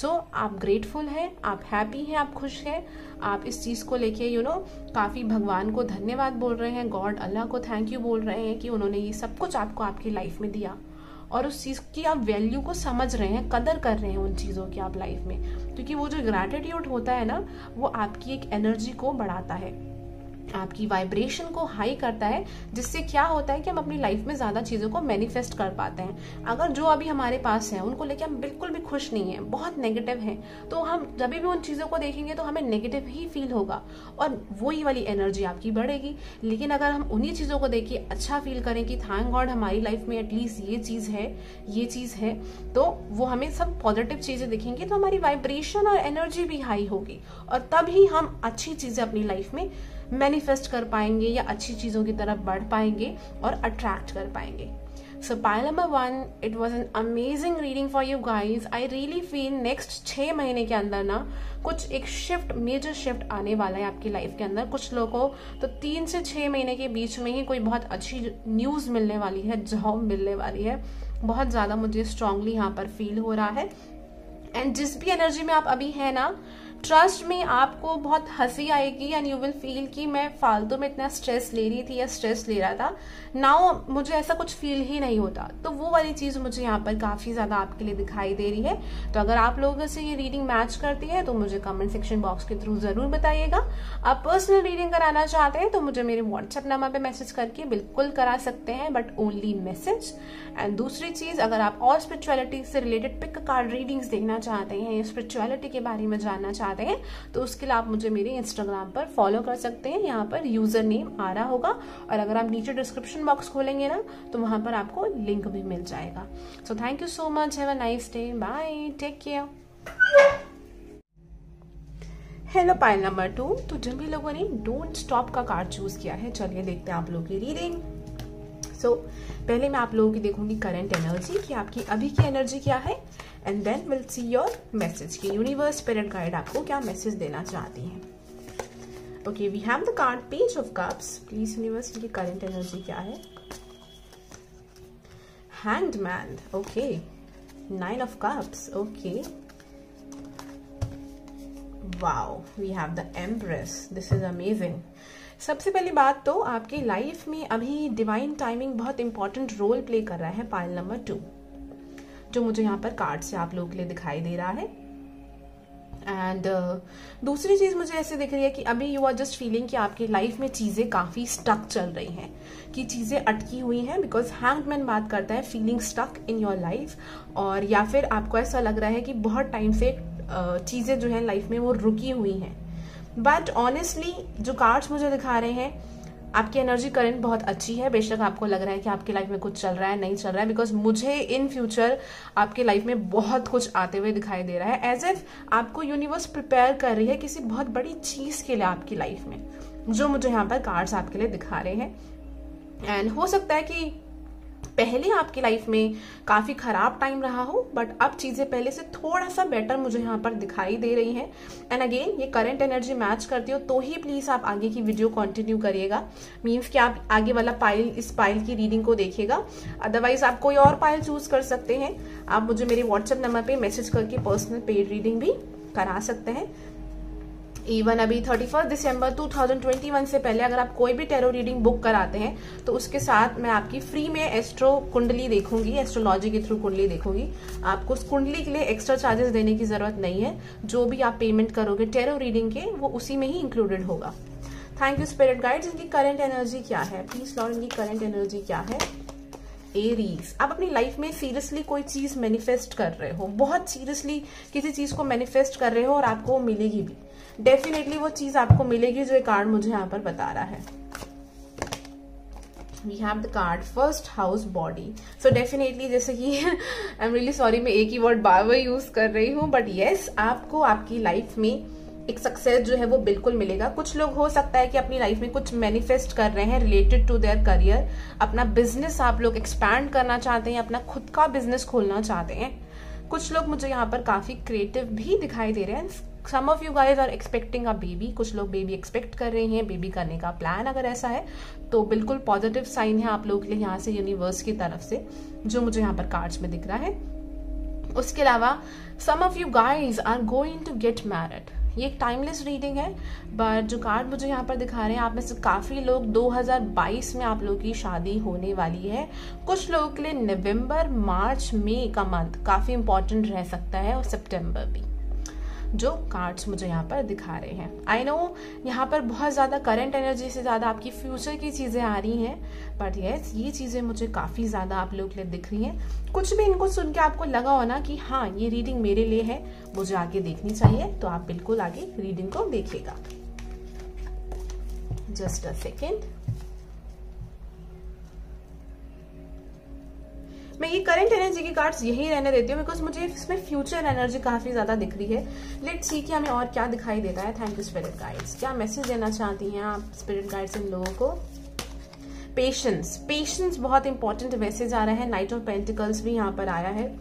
सो आप ग्रेटफुल हैं, आप हैप्पी हैं, आप खुश हैं, आप इस चीज़ को लेके यू नो काफ़ी भगवान को धन्यवाद बोल रहे हैं, गॉड अल्लाह को थैंक यू बोल रहे हैं कि उन्होंने ये सब कुछ आपको आपकी लाइफ में दिया, और उस चीज़ की आप वैल्यू को समझ रहे हैं, कदर कर रहे हैं उन चीज़ों की आप लाइफ में, क्योंकि वो जो ग्रैटिट्यूड होता है ना वो आपकी एक एनर्जी को बढ़ाता है, आपकी वाइब्रेशन को हाई करता है, जिससे क्या होता है कि हम अपनी लाइफ में ज़्यादा चीज़ों को मैनिफेस्ट कर पाते हैं. अगर जो अभी हमारे पास है उनको लेके हम बिल्कुल भी खुश नहीं हैं, बहुत नेगेटिव हैं, तो हम जब भी उन चीज़ों को देखेंगे तो हमें नेगेटिव ही फील होगा और वही वाली एनर्जी आपकी बढ़ेगी. लेकिन अगर हम उन्हीं चीज़ों को देख के अच्छा फील करें कि थैंक गॉड हमारी लाइफ में एटलीस्ट ये चीज़ है, ये चीज़ है, तो वो हमें सब पॉजिटिव चीज़ें दिखेंगी, तो हमारी वाइब्रेशन और एनर्जी भी हाई होगी, और तभी हम अच्छी चीज़ें अपनी लाइफ में मैनिफेस्ट कर पाएंगे या अच्छी चीज़ों की तरफ बढ़ पाएंगे और अट्रैक्ट कर पाएंगे. So pile number one, it was an amazing reading for you guys. I really feel next छः महीने के अंदर ना कुछ एक शिफ्ट, मेजर शिफ्ट आने वाला है आपकी लाइफ के अंदर. कुछ लोगों को तो तीन से छः महीने के बीच में ही कोई बहुत अच्छी न्यूज़ मिलने वाली है, जॉब मिलने वाली है. बहुत ज़्यादा मुझे स्ट्रांगली यहाँ पर फील हो रहा है. एंड जिस भी एनर्जी में आप अभी हैं ना, ट्रस्ट में आपको बहुत हंसी आएगी एंड यू विल फील कि मैं फालतू में इतना स्ट्रेस ले रही थी या स्ट्रेस ले रहा था, नाउ मुझे ऐसा कुछ फील ही नहीं होता. तो वो वाली चीज़ मुझे यहाँ पर काफ़ी ज़्यादा आपके लिए दिखाई दे रही है. तो अगर आप लोगों से ये रीडिंग मैच करती है तो मुझे कमेंट सेक्शन बॉक्स के थ्रू ज़रूर बताइएगा. आप पर्सनल रीडिंग कराना चाहते हैं तो मुझे मेरे व्हाट्सएप नंबर पर मैसेज करके बिल्कुल करा सकते हैं, बट ओनली मैसेज. एंड दूसरी चीज़, अगर आप और स्पिरिचुअलिटी से रिलेटेड पिक कार्ड रीडिंग्स देखना चाहते हैं या स्पिरिचुअलिटी के बारे में जानना चाहते हैं आते हैं तो उसके लिए आप मुझे मेरे इंस्टाग्राम पर फॉलो कर सकते हैं. यहाँ पर यूजर नेम आ रहा होगा, और अगर आप नीचे डिस्क्रिप्शन बॉक्स खोलेंगे ना तो वहां पर आपको लिंक भी मिल जाएगा. So thank you so much. Have a nice day. Bye. Take care. Hello pile number two. तो जिन भी लोगों ने डोंट स्टॉप का कार्ड चूज किया है, चलिए देखते हैं आप लोगों की रीडिंग. सो so, पहले मैं आप लोगों की देखूंगी करंट एनर्जी कि आपकी अभी की एनर्जी क्या है, and then will see your message कि यूनिवर्स स्पिरिट गाइड आपको क्या मैसेज देना चाहती हैं. Okay, we have the card पेज ऑफ कप्स. Please universe की करंट एनर्जी क्या है? हैंडमैन. Okay. नाइन ऑफ कप्स. Okay. Wow. We have the empress. This is amazing. सबसे पहली बात तो आपकी लाइफ में अभी डिवाइन टाइमिंग बहुत इंपॉर्टेंट रोल प्ले कर रहा है पाइल नंबर टू, जो मुझे यहाँ पर कार्ड से आप लोगों के लिए दिखाई दे रहा है. एंड uh, दूसरी चीज़ मुझे ऐसे दिख रही है कि अभी यू आर जस्ट फीलिंग कि आपकी लाइफ में चीज़ें काफ़ी स्टक चल रही हैं, कि चीज़ें अटकी हुई हैं, बिकॉज हैंडमैन बात करता है feeling stuck in your life, और या फिर आपको ऐसा लग रहा है कि बहुत टाइम से uh, चीज़ें जो है लाइफ में वो रुकी हुई हैं. बट ऑनेस्टली जो कार्ड्स मुझे दिखा रहे हैं, आपकी एनर्जी करंट बहुत अच्छी है. बेशक आपको लग रहा है कि आपकी लाइफ में कुछ चल रहा है, नहीं चल रहा है, बिकॉज मुझे इन फ्यूचर आपके लाइफ में बहुत कुछ आते हुए दिखाई दे रहा है. एज इफ आपको यूनिवर्स प्रिपेयर कर रही है किसी बहुत बड़ी चीज़ के लिए आपकी लाइफ में, जो मुझे यहाँ पर कार्ड्स आपके लिए दिखा रहे हैं. एंड हो सकता है कि पहले आपकी लाइफ में काफ़ी ख़राब टाइम रहा हो, बट अब चीज़ें पहले से थोड़ा सा बेटर मुझे यहाँ पर दिखाई दे रही हैं. एंड अगेन ये करंट एनर्जी मैच करती हो तो ही प्लीज़ आप आगे की वीडियो कंटिन्यू करिएगा, मीन्स कि आप आगे वाला पाइल, इस पाइल की रीडिंग को देखिएगा. अदरवाइज आप कोई और पाइल चूज कर सकते हैं. आप मुझे मेरे व्हाट्सएप नंबर पर मैसेज करके पर्सनल पेड रीडिंग भी करा सकते हैं. इवन अभी thirty first December two thousand twenty one से पहले अगर आप कोई भी टैरो रीडिंग बुक कराते हैं तो उसके साथ मैं आपकी फ्री में एस्ट्रो कुंडली देखूंगी, एस्ट्रोलॉजी के थ्रू कुंडली देखूंगी। आपको उस कुंडली के लिए एक्स्ट्रा चार्जेस देने की जरूरत नहीं है, जो भी आप पेमेंट करोगे टैरो रीडिंग के वो उसी में ही इंक्लूडेड होगा। Thank you स्पिरिट गाइड्स। इनकी करंट एनर्जी क्या है प्लीज लॉर्ड, इनकी करंट एनर्जी क्या है? एरीज। आप अपनी लाइफ में सीरियसली कोई चीज मैनिफेस्ट कर रहे हो, बहुत सीरियसली किसी चीज को मैनिफेस्ट कर रहे हो और आपको वो मिलेगी भी, डेफिनेटली वो चीज आपको मिलेगी जो ये कार्ड मुझे यहाँ पर बता रहा है। We have the card फर्स्ट हाउस body. So definitely जैसे कि आई एम रियली सॉरी मैं एक ही वर्ड बार बार यूज कर रही हूँ, बट येस आपको आपकी लाइफ में एक सक्सेस जो है वो बिल्कुल मिलेगा। कुछ लोग हो सकता है कि अपनी लाइफ में कुछ मैनिफेस्ट कर रहे हैं रिलेटेड टू देयर करियर, अपना बिजनेस आप लोग एक्सपैंड करना चाहते हैं, अपना खुद का बिजनेस खोलना चाहते हैं। कुछ लोग मुझे यहाँ पर काफी क्रिएटिव भी दिखाई दे रहे हैं। Some of you guys are expecting a baby, कुछ लोग बेबी एक्सपेक्ट कर रहे हैं, बेबी करने का प्लान अगर ऐसा है तो बिल्कुल पॉजिटिव साइन है आप लोगों के लिए यहाँ से यूनिवर्स की तरफ से, जो मुझे यहाँ पर कार्ड्स में दिख रहा है। उसके अलावा some of you guys are going to get married. ये एक टाइमलेस रीडिंग है बट जो कार्ड मुझे यहाँ पर दिखा रहे हैं आप में से काफ़ी लोग दो हज़ार बाईस में आप लोगों की शादी होने वाली है। कुछ लोगों के लिए नवंबर मार्च मई का मंथ काफ़ी इंपॉर्टेंट रह सकता है और सितंबर भी, जो कार्ड्स मुझे यहाँ पर दिखा रहे हैं। आई नो यहाँ पर बहुत ज़्यादा करंट एनर्जी से ज़्यादा आपकी फ्यूचर की चीज़ें आ रही हैं, बट येस ये चीज़ें मुझे काफ़ी ज़्यादा आप लोगों के लिए दिख रही हैं। कुछ भी इनको सुन के आपको लगा हो ना कि हाँ ये रीडिंग मेरे लिए है, मुझे आगे देखनी चाहिए, तो आप बिल्कुल आगे रीडिंग को देखिएगा। जस्ट अ सेकेंड, मैं ये करंट एनर्जी की कार्ड्स यही रहने देती हूँ बिकॉज मुझे इसमें फ्यूचर एनर्जी काफी ज्यादा दिख रही है। लेट्स सी कि हमें और क्या दिखाई देता है। Thank you स्पिरिट गाइड्स। क्या मैसेज देना चाहती हैं आप स्पिरिट गाइड्स इन लोगों को? पेशेंस, पेशेंस बहुत इंपॉर्टेंट मैसेज आ रहा है। नाइट ऑफ पेंटिकल्स भी यहाँ पर आया है।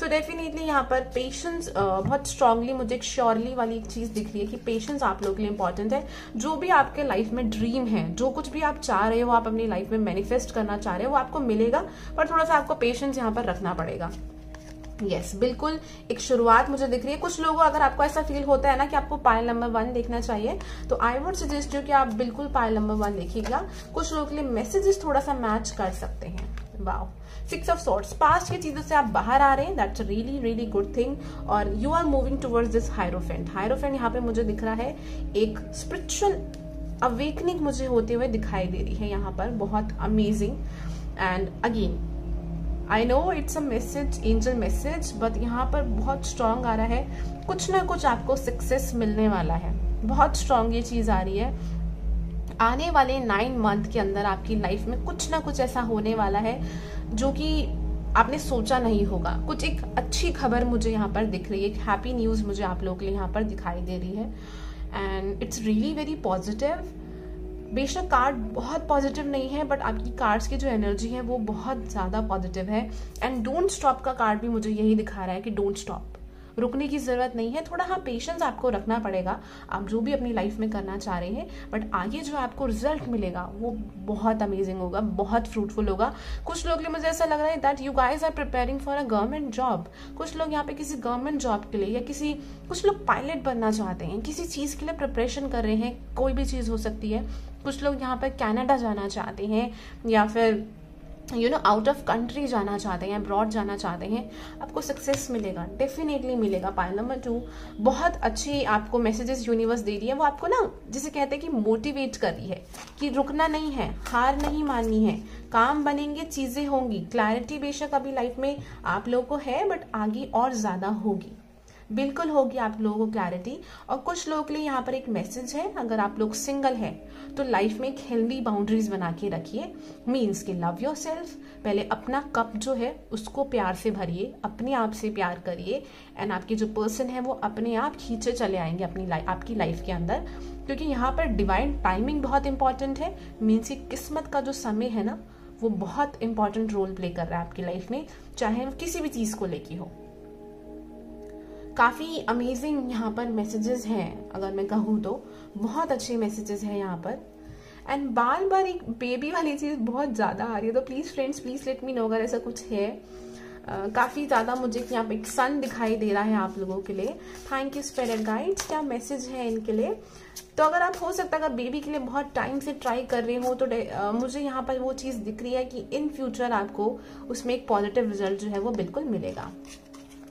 सो डेफिनेटली यहाँ पर पेशेंस बहुत स्ट्रांगली मुझे एक श्योरली वाली चीज़ दिख रही है कि पेशेंस आप लोगों के लिए इंपॉर्टेंट है। जो भी आपके लाइफ में ड्रीम है, जो कुछ भी आप चाह रहे हो, आप अपनी लाइफ में मैनिफेस्ट करना चाह रहे हो, वो आपको मिलेगा, पर थोड़ा सा आपको पेशेंस यहाँ पर रखना पड़ेगा। यस yes, बिल्कुल एक शुरुआत मुझे दिख रही है। कुछ लोगों अगर आपको ऐसा फील होता है ना कि आपको पायल नंबर वन देखना चाहिए तो आई वुड सजेस्ट यू कि आप बिल्कुल पायल नंबर वन देखिएगा। कुछ लोगों के लिए मैसेजेस थोड़ा सा मैच कर सकते हैं। Wow, six of swords. Past की चीजों से आप बाहर आ रहे हैं, that's really really good thing, और you are moving towards this hierophant. Hierophant यहाँ पे मुझे दिख रहा है एक स्पिरिचुअल अवेकनिंग मुझे होते हुए दिखाई दे रही है यहाँ पर, बहुत amazing. And again I know it's a message, angel message, but यहाँ पर बहुत स्ट्रांग आ रहा है कुछ ना कुछ आपको सक्सेस मिलने वाला है। बहुत स्ट्रांग ये चीज़ आ रही है। आने वाले नाइन मंथ के अंदर आपकी लाइफ में कुछ ना कुछ ऐसा होने वाला है जो कि आपने सोचा नहीं होगा। कुछ एक अच्छी खबर मुझे यहाँ पर दिख रही है, एक हैप्पी न्यूज़ मुझे आप लोगों के लिए यहाँ पर दिखाई दे रही है and it's really very positive. बेशक कार्ड बहुत पॉजिटिव नहीं है बट आपकी कार्ड्स की जो एनर्जी है वो बहुत ज़्यादा पॉजिटिव है। एंड डोंट स्टॉप का कार्ड भी मुझे यही दिखा रहा है कि डोंट स्टॉप, रुकने की ज़रूरत नहीं है। थोड़ा हाँ पेशेंस आपको रखना पड़ेगा, आप जो भी अपनी लाइफ में करना चाह रहे हैं, बट आगे जो आपको रिजल्ट मिलेगा वो बहुत अमेजिंग होगा, बहुत फ्रूटफुल होगा। कुछ लोग के लिए मुझे ऐसा लग रहा है that you guys are preparing for a government job. कुछ लोग यहाँ पे किसी गवर्नमेंट जॉब के लिए या किसी कुछ लोग पायलट बनना चाहते हैं, किसी चीज़ के लिए प्रिपरेशन कर रहे हैं, कोई भी चीज़ हो सकती है। कुछ लोग यहाँ पर कनाडा जाना चाहते हैं या फिर you know out of country जाना चाहते हैं, अब्रॉड जाना चाहते हैं। आपको सक्सेस मिलेगा, डेफिनेटली मिलेगा। पाइल नंबर टू बहुत अच्छी आपको मैसेजेस यूनिवर्स दे रही है, वो आपको ना जिसे कहते हैं कि मोटिवेट कर रही है कि रुकना नहीं है, हार नहीं माननी है, काम बनेंगे, चीज़ें होंगी। क्लैरिटी बेशक अभी लाइफ में आप लोगों को है बट आगे और ज़्यादा होगी, बिल्कुल होगी आप लोगों को क्लैरिटी। और कुछ लोगों के लिए यहाँ पर एक मैसेज है, अगर आप लोग सिंगल हैं तो लाइफ में एक हेल्दी बाउंड्रीज बना के रखिए। मीन्स कि लव योर सेल्फ, पहले अपना कप जो है उसको प्यार से भरिए, अपने आप से प्यार करिए एंड आपके जो पर्सन है वो अपने आप खींचे चले आएंगे अपनी लाइफ, आपकी लाइफ के अंदर, क्योंकि यहाँ पर डिवाइन टाइमिंग बहुत इंपॉर्टेंट है। मीन्स कि किस्मत का जो समय है ना वो बहुत इंपॉर्टेंट रोल प्ले कर रहा है आपकी लाइफ में, चाहे किसी भी चीज़ को लेके हो। काफ़ी अमेजिंग यहाँ पर मैसेजेस हैं, अगर मैं कहूँ तो बहुत अच्छे मैसेजेस हैं यहाँ पर। एंड बार बार एक बेबी वाली चीज़ बहुत ज़्यादा आ रही है, तो please friends please let me know अगर ऐसा कुछ है। काफ़ी ज़्यादा मुझे कि यहाँ पे एक सन दिखाई दे रहा है आप लोगों के लिए। थैंक यू स्पिरिट गाइड्स, क्या मैसेज है इनके लिए। तो अगर आप हो सकता है अगर बेबी के लिए बहुत टाइम से ट्राई कर रहे हो तो आ, मुझे यहाँ पर वो चीज़ दिख रही है कि इन फ्यूचर आपको उसमें एक पॉजिटिव रिजल्ट जो है वो बिल्कुल मिलेगा।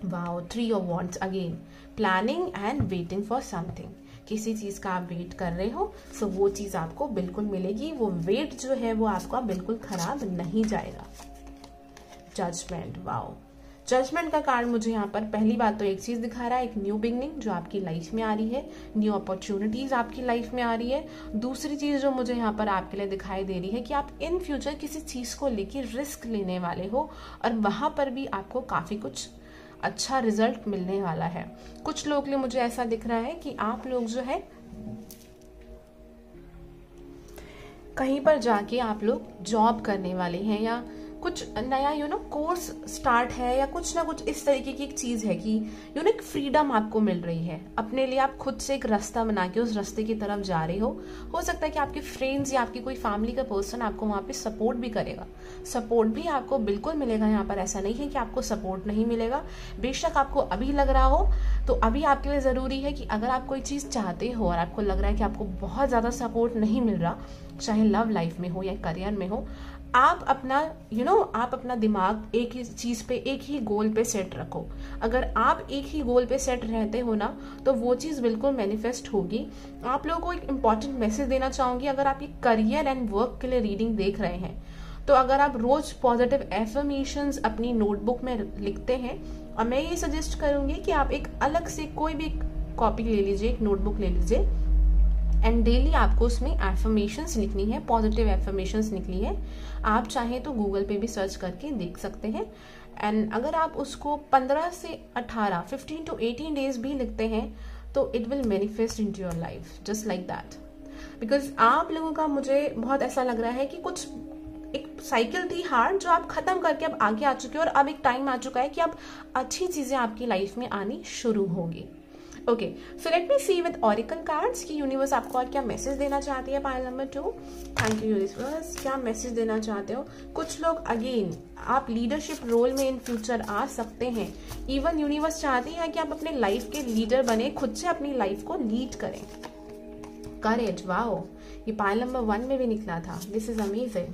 Wow, three of wands again, planning and waiting for something. किसी चीज़ का आप वेट कर रहे हो सो वो चीज़ आपको बिल्कुल मिलेगी। वो वेट जो है वो आपका बिल्कुल खराब नहीं जाएगा। जजमेंट, वाओ, जजमेंट का कार्ड मुझे यहाँ पर पहली बात तो एक चीज़ दिखा रहा है, एक न्यू बिगनिंग जो आपकी लाइफ में आ रही है, न्यू अपॉर्चुनिटीज़ आपकी लाइफ में आ रही है। दूसरी चीज़ जो मुझे यहाँ पर आपके लिए दिखाई दे रही है कि आप इन फ्यूचर किसी चीज़ को लेकर रिस्क लेने वाले हो और वहाँ पर भी आपको काफ़ी कुछ अच्छा रिजल्ट मिलने वाला है। कुछ लोग के लिए मुझे ऐसा दिख रहा है कि आप लोग जो है कहीं पर जाके आप लोग जॉब करने वाले हैं या कुछ नया यू नो कोर्स स्टार्ट है या कुछ ना कुछ इस तरीके की एक चीज़ है कि यू नो एक फ्रीडम आपको मिल रही है। अपने लिए आप खुद से एक रास्ता बना के उस रास्ते की तरफ जा रहे हो। हो सकता है कि आपके फ्रेंड्स या आपकी कोई फैमिली का पर्सन आपको वहाँ पे सपोर्ट भी करेगा। सपोर्ट भी आपको बिल्कुल मिलेगा यहाँ पर, ऐसा नहीं है कि आपको सपोर्ट नहीं मिलेगा। बेशक आपको अभी लग रहा हो तो अभी आपके लिए ज़रूरी है कि अगर आप कोई चीज़ चाहते हो और आपको लग रहा है कि आपको बहुत ज़्यादा सपोर्ट नहीं मिल रहा, चाहे लव लाइफ में हो या करियर में हो, आप अपना यू you नो know, आप अपना दिमाग एक ही चीज़ पे, एक ही गोल पे सेट रखो। अगर आप एक ही गोल पे सेट रहते हो ना तो वो चीज़ बिल्कुल मैनिफेस्ट होगी। आप लोगों को एक इम्पॉर्टेंट मैसेज देना चाहूँगी। अगर आप ये करियर एंड वर्क के लिए रीडिंग देख रहे हैं तो अगर आप रोज़ पॉजिटिव एफर्मेशंस अपनी नोटबुक में लिखते हैं, और मैं ये सजेस्ट करूँगी कि आप एक अलग से कोई भी कॉपी ले लीजिए, एक नोटबुक ले लीजिए एंड डेली आपको उसमें एफर्मेशंस लिखनी है, पॉजिटिव एफर्मेशंस लिखनी है। आप चाहें तो गूगल पे भी सर्च करके देख सकते हैं। एंड अगर आप उसको पंद्रह से अठारह, फिफ्टीन टू एटीन डेज भी लिखते हैं तो it will manifest in to your life just like that. Because आप लोगों का मुझे बहुत ऐसा लग रहा है कि कुछ एक साइकिल थी हार्ड जो आप खत्म करके अब आगे आ चुके हो और अब एक टाइम आ चुका है कि अब अच्छी चीज़ें आपकी लाइफ में आनी शुरू होगी। Okay, so let me see with oracle cards कि यूनिवर्स आपको और क्या मैसेज देना चाहती है। Pile number two, thank you universe, क्या मैसेज देना चाहते हो। कुछ लोग अगेन आप लीडरशिप रोल में इन फ्यूचर आ सकते हैं। इवन यूनिवर्स चाहती है कि आप अपने लाइफ के लीडर बने, खुद से अपनी लाइफ को लीड करें। करेज, वाओ, ये पाइल नंबर वन में भी निकला था। This is amazing.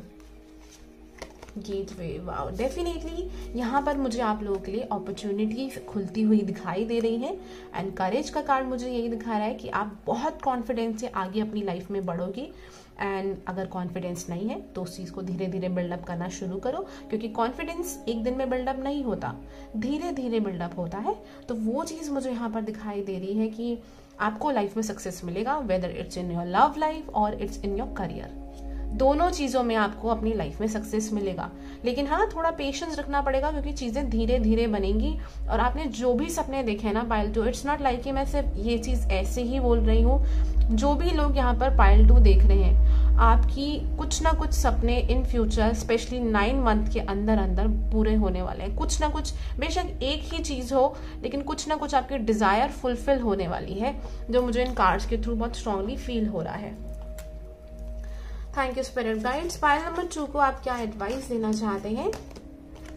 Gateway, wow, definitely यहाँ पर मुझे आप लोगों के लिए अपॉर्चुनिटीज खुलती हुई दिखाई दे रही हैं। एंड करेज का कार्ड मुझे यही दिखा रहा है कि आप बहुत कॉन्फिडेंस से आगे अपनी लाइफ में बढ़ोगे। एंड अगर कॉन्फिडेंस नहीं है तो उस चीज़ को धीरे धीरे बिल्डअप करना शुरू करो, क्योंकि कॉन्फिडेंस एक दिन में बिल्डअप नहीं होता, धीरे धीरे बिल्डअप होता है। तो वो चीज़ मुझे यहाँ पर दिखाई दे रही है कि आपको लाइफ में सक्सेस मिलेगा, whether it's in your love life और इट्स इन योर करियर, दोनों चीज़ों में आपको अपनी लाइफ में सक्सेस मिलेगा। लेकिन हाँ, थोड़ा पेशेंस रखना पड़ेगा क्योंकि चीज़ें धीरे धीरे बनेंगी। और आपने जो भी सपने देखे हैं ना pile two, it's not like कि मैं सिर्फ ये चीज़ ऐसे ही बोल रही हूँ। जो भी लोग यहाँ पर पाइल टू देख रहे हैं, आपकी कुछ ना कुछ सपने in future specially nine month के अंदर अंदर पूरे होने वाले हैं। कुछ ना कुछ, बेशक एक ही चीज़ हो लेकिन कुछ ना कुछ आपकी डिज़ायर फुलफिल होने वाली है, जो मुझे इन कार्ड्स के थ्रू बहुत स्ट्रांगली फील हो रहा है। Thank you स्पिरिट गाइड्स। Pile number two को आप क्या एडवाइस देना चाहते हैं।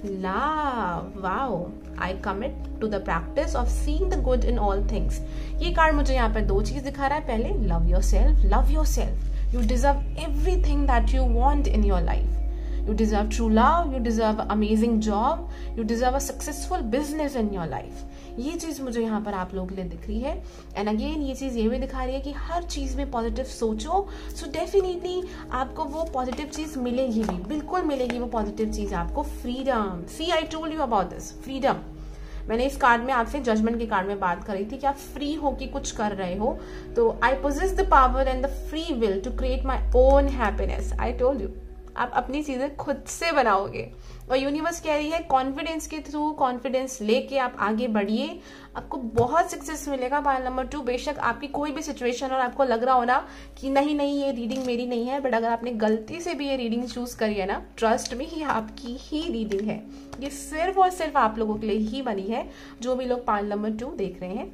Love, wow, I commit to the practice of seeing the good in all things. ये कार्ड मुझे यहाँ पर दो चीज़ दिखा रहा है। पहले love yourself, love yourself, you deserve everything that you want in your life. You deserve true love, you deserve amazing job, you deserve a successful business in your life. ये चीज़ मुझे यहाँ पर आप लोगों के लिए दिख रही है। एंड अगेन ये चीज़ ये भी दिखा रही है कि हर चीज़ में पॉजिटिव सोचो। सो डेफिनेटली आपको वो पॉजिटिव चीज़ मिलेगी भी, बिल्कुल मिलेगी वो पॉजिटिव चीज़ आपको। Freedom, see I told you about this, freedom. मैंने इस कार्ड में आपसे जजमेंट के कार्ड में बात करी थी कि आप फ्री हो कि कुछ कर रहे हो। तो I possess the power and the free will to create my own happiness. I told you, आप अपनी चीज़ें खुद से बनाओगे। और यूनिवर्स कह रही है कॉन्फिडेंस के थ्रू, कॉन्फिडेंस लेके आप आगे बढ़िए, आपको बहुत सक्सेस मिलेगा। पाइल नंबर टू, बेशक आपकी कोई भी सिचुएशन और आपको लग रहा हो ना कि नहीं नहीं ये रीडिंग मेरी नहीं है, बट अगर आपने गलती से भी ये रीडिंग चूज़ करी है ना, ट्रस्ट में ही आपकी ही रीडिंग है। ये सिर्फ और सिर्फ आप लोगों के लिए ही बनी है, जो भी लोग पाइल नंबर टू देख रहे हैं।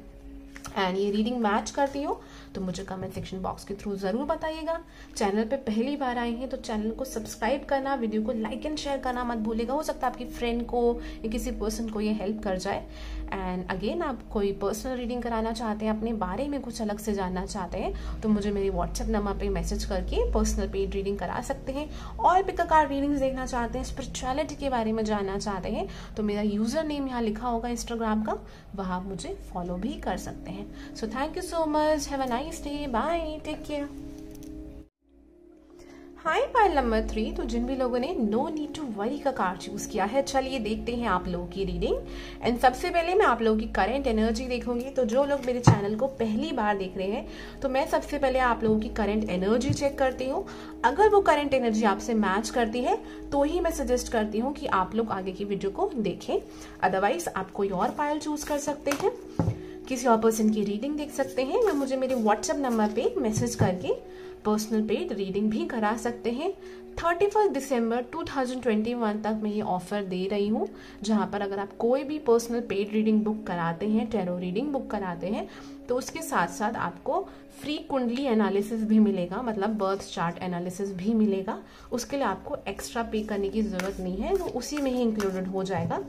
एंड ये रीडिंग मैच करती हो तो मुझे कमेंट सेक्शन बॉक्स के थ्रू जरूर बताइएगा। चैनल पे पहली बार आए हैं तो चैनल को सब्सक्राइब करना, वीडियो को लाइक एंड शेयर करना मत भूलिएगा। हो सकता है आपकी फ्रेंड को या किसी पर्सन को ये हेल्प कर जाए। एंड अगेन, आप कोई पर्सनल रीडिंग कराना चाहते हैं, अपने बारे में कुछ अलग से जानना चाहते हैं, तो मुझे मेरे व्हाट्सएप नंबर पे मैसेज करके पर्सनल पेड रीडिंग करा सकते हैं। और पिकअप कार्ड रीडिंग्स देखना चाहते हैं, स्पिरिचुअलिटी के बारे में जानना चाहते हैं, तो मेरा यूजर नेम यहाँ लिखा होगा इंस्टाग्राम का, वहाँ आप मुझे फॉलो भी कर सकते हैं। So thank you so much, have a nice day, bye, take care. Hi, pile number three. तो जिन भी लोगों ने नो नीड टू वरी का कार्ड चूज किया है, चलिए देखते हैं आप लोगों की रीडिंग। एंड सबसे पहले मैं आप लोगों की करंट एनर्जी देखूंगी। तो जो लोग मेरे चैनल को पहली बार देख रहे हैं, तो मैं सबसे पहले आप लोगों की करंट एनर्जी चेक करती हूँ। अगर वो करंट एनर्जी आपसे मैच करती है तो ही मैं सजेस्ट करती हूँ कि आप लोग आगे की वीडियो को देखें, अदरवाइज आप कोई और पायल चूज कर सकते हैं, किसी और पर्सन की रीडिंग देख सकते हैं, या मुझे मेरे व्हाट्सएप नंबर पे मैसेज करके पर्सनल पेड रीडिंग भी करा सकते हैं। इकतीस दिसंबर दो हज़ार इक्कीस तक मैं ये ऑफर दे रही हूँ, जहाँ पर अगर आप कोई भी पर्सनल पेड रीडिंग बुक कराते हैं, टैरो रीडिंग बुक कराते हैं, तो उसके साथ साथ आपको फ्री कुंडली एनालिसिस भी मिलेगा, मतलब बर्थ चार्ट एनालिसिस भी मिलेगा। उसके लिए आपको एक्स्ट्रा पे करने की ज़रूरत नहीं है, वो उसी में ही इंक्लूडेड हो जाएगा।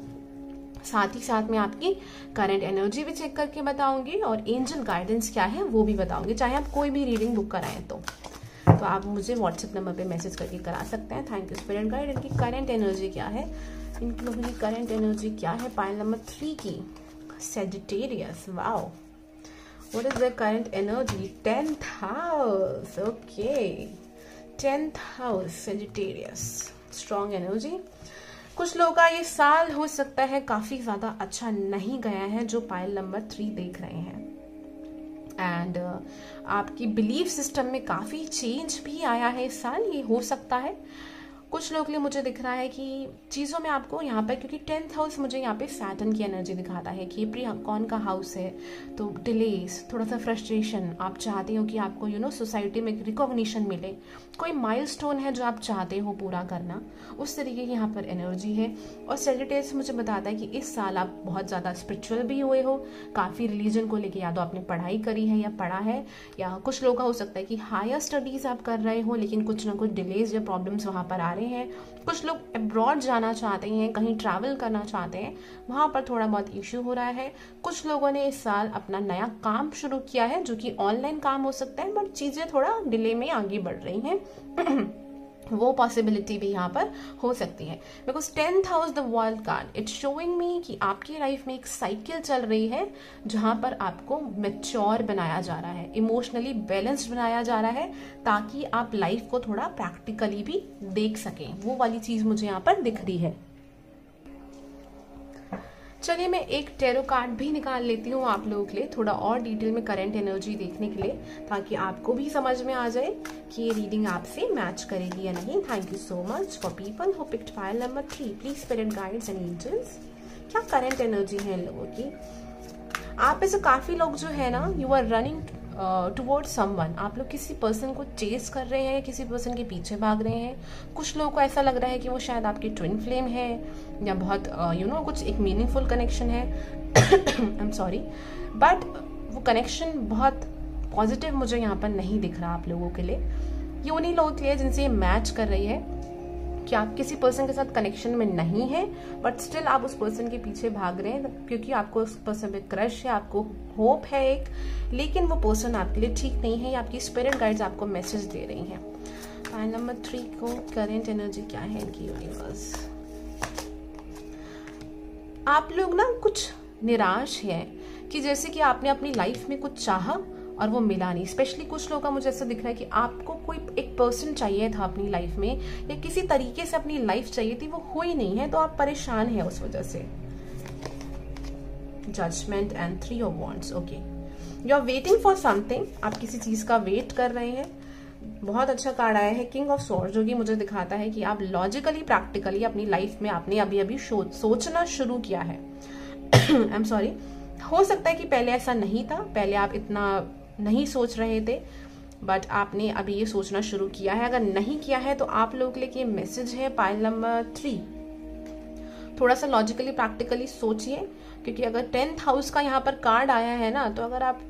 साथ ही साथ मैं आपकी करंट एनर्जी भी चेक करके बताऊंगी और एंजल गाइडेंस क्या है वो भी बताऊंगी, चाहे आप कोई भी रीडिंग बुक कराएं। तो तो आप मुझे व्हाट्सएप नंबर पे मैसेज करके करा सकते हैं। Thank you spirit guide. इनकी करंट एनर्जी क्या है, इनकी लोगों की करंट एनर्जी क्या है पाइल नंबर थ्री की? Sagittarius. Wow, what is the current energy? Tenth house. Okay, tenth house Sagittarius, strong energy. कुछ लोगों का ये साल हो सकता है काफी ज्यादा अच्छा नहीं गया है, जो पाइल नंबर थ्री देख रहे हैं। एंड uh, आपकी बिलीफ सिस्टम में काफी चेंज भी आया है इस साल, ये हो सकता है। कुछ लोगों के लिए मुझे दिख रहा है कि चीज़ों में आपको यहाँ पर, क्योंकि टेंथ हाउस मुझे यहाँ पे सैटर्न की एनर्जी दिखाता है कि केप्रिकॉन का हाउस है, तो डिलेस, थोड़ा सा फ्रस्ट्रेशन। आप चाहते हो कि आपको यू नो सोसाइटी में रिकॉग्निशन मिले, कोई माइलस्टोन है जो आप चाहते हो पूरा करना, उस तरीके की यहाँ पर एनर्जी है। और सेजिटेरियस मुझे बताता है कि इस साल आप बहुत ज़्यादा स्पिरिचुअल भी हुए हो, काफ़ी रिलीजन को लेकर, या तो आपने पढ़ाई करी है या पढ़ा है, या कुछ लोगों का हो सकता है कि हायर स्टडीज़ आप कर रहे हो, लेकिन कुछ ना कुछ डिलेज या प्रॉब्लम्स वहाँ पर आ रहे हैं। कुछ लोग अब्रॉड जाना चाहते हैं, कहीं ट्रैवल करना चाहते हैं, वहां पर थोड़ा बहुत इश्यू हो रहा है। कुछ लोगों ने इस साल अपना नया काम शुरू किया है, जो कि ऑनलाइन काम हो सकता है, बट चीजें थोड़ा डिले में आगे बढ़ रही हैं। वो पॉसिबिलिटी भी यहाँ पर हो सकती है, because tenth house द वर्ल्ड card, it's showing me कि आपकी लाइफ में एक साइकिल चल रही है, जहाँ पर आपको मैच्योर बनाया जा रहा है, इमोशनली बैलेंस्ड बनाया जा रहा है, ताकि आप लाइफ को थोड़ा प्रैक्टिकली भी देख सकें। वो वाली चीज़ मुझे यहाँ पर दिख रही है। चलिए मैं एक टैरो कार्ड भी निकाल लेती हूँ आप लोगों के लिए, थोड़ा और डिटेल में करंट एनर्जी देखने के लिए, ताकि आपको भी समझ में आ जाए कि ये रीडिंग आपसे मैच करेगी या नहीं। Thank you so much for people who picked pile number three. Please स्पिरिट गाइड्स and एंजल्स, क्या करंट एनर्जी है इन लोगों की? आप में से काफ़ी लोग जो है ना, you are running toward someone, आप लोग किसी पर्सन को चेस कर रहे हैं, किसी पर्सन के पीछे भाग रहे हैं। कुछ लोगों को ऐसा लग रहा है कि वो शायद आपकी ट्विन फ्लेम है, या बहुत you uh, know you know, कुछ एक मीनिंगफुल कनेक्शन है। आई एम सॉरी, बट वो कनेक्शन बहुत पॉजिटिव मुझे यहाँ पर नहीं दिख रहा आप लोगों के लिए। ये उन्हीं लोगों के लिए जिनसे ये मैच कर रही है कि आप किसी पर्सन के साथ कनेक्शन में नहीं है, बट स्टिल आप उस पर्सन के पीछे भाग रहे हैं, क्योंकि आपको उस पर्सन पे क्रश है, आपको होप है एक, लेकिन वो पर्सन आपके लिए ठीक नहीं है, या आपकी स्पिरिट गाइड्स आपको मैसेज दे रही हैं। पाइल नंबर थ्री को करंट एनर्जी क्या है इनकी? यूनिवर्स, आप लोग ना कुछ निराश हैं, कि जैसे कि आपने अपनी लाइफ में कुछ चाहा और वो मिला नहीं। स्पेशली कुछ लोगों का मुझे ऐसा दिख रहा है कि आपको कोई एक पर्सन चाहिए था अपनी लाइफ में, या किसी तरीके से अपनी लाइफ चाहिए थी, वो हुई नहीं है, तो आप परेशान हैं उस वजह से। Judgement and three of wands. Okay, you are waiting for something, आप किसी चीज का वेट कर रहे हैं। बहुत अच्छा कार्ड आया है किंग ऑफ स्वॉर्ड्स, जो कि मुझे दिखाता है कि आप लॉजिकली, प्रैक्टिकली अपनी लाइफ में आपने अभी अभी सोचना शुरू किया है। आई एम सॉरी, हो सकता है कि पहले ऐसा नहीं था, पहले आप इतना नहीं सोच रहे थे, बट आपने अभी ये सोचना शुरू किया है। अगर नहीं किया है तो आप लोगों के लिए ये मैसेज है पाइल नंबर थ्री, थोड़ा सा लॉजिकली, प्रैक्टिकली सोचिए, क्योंकि अगर टेंथ हाउस का यहाँ पर कार्ड आया है ना, तो अगर आप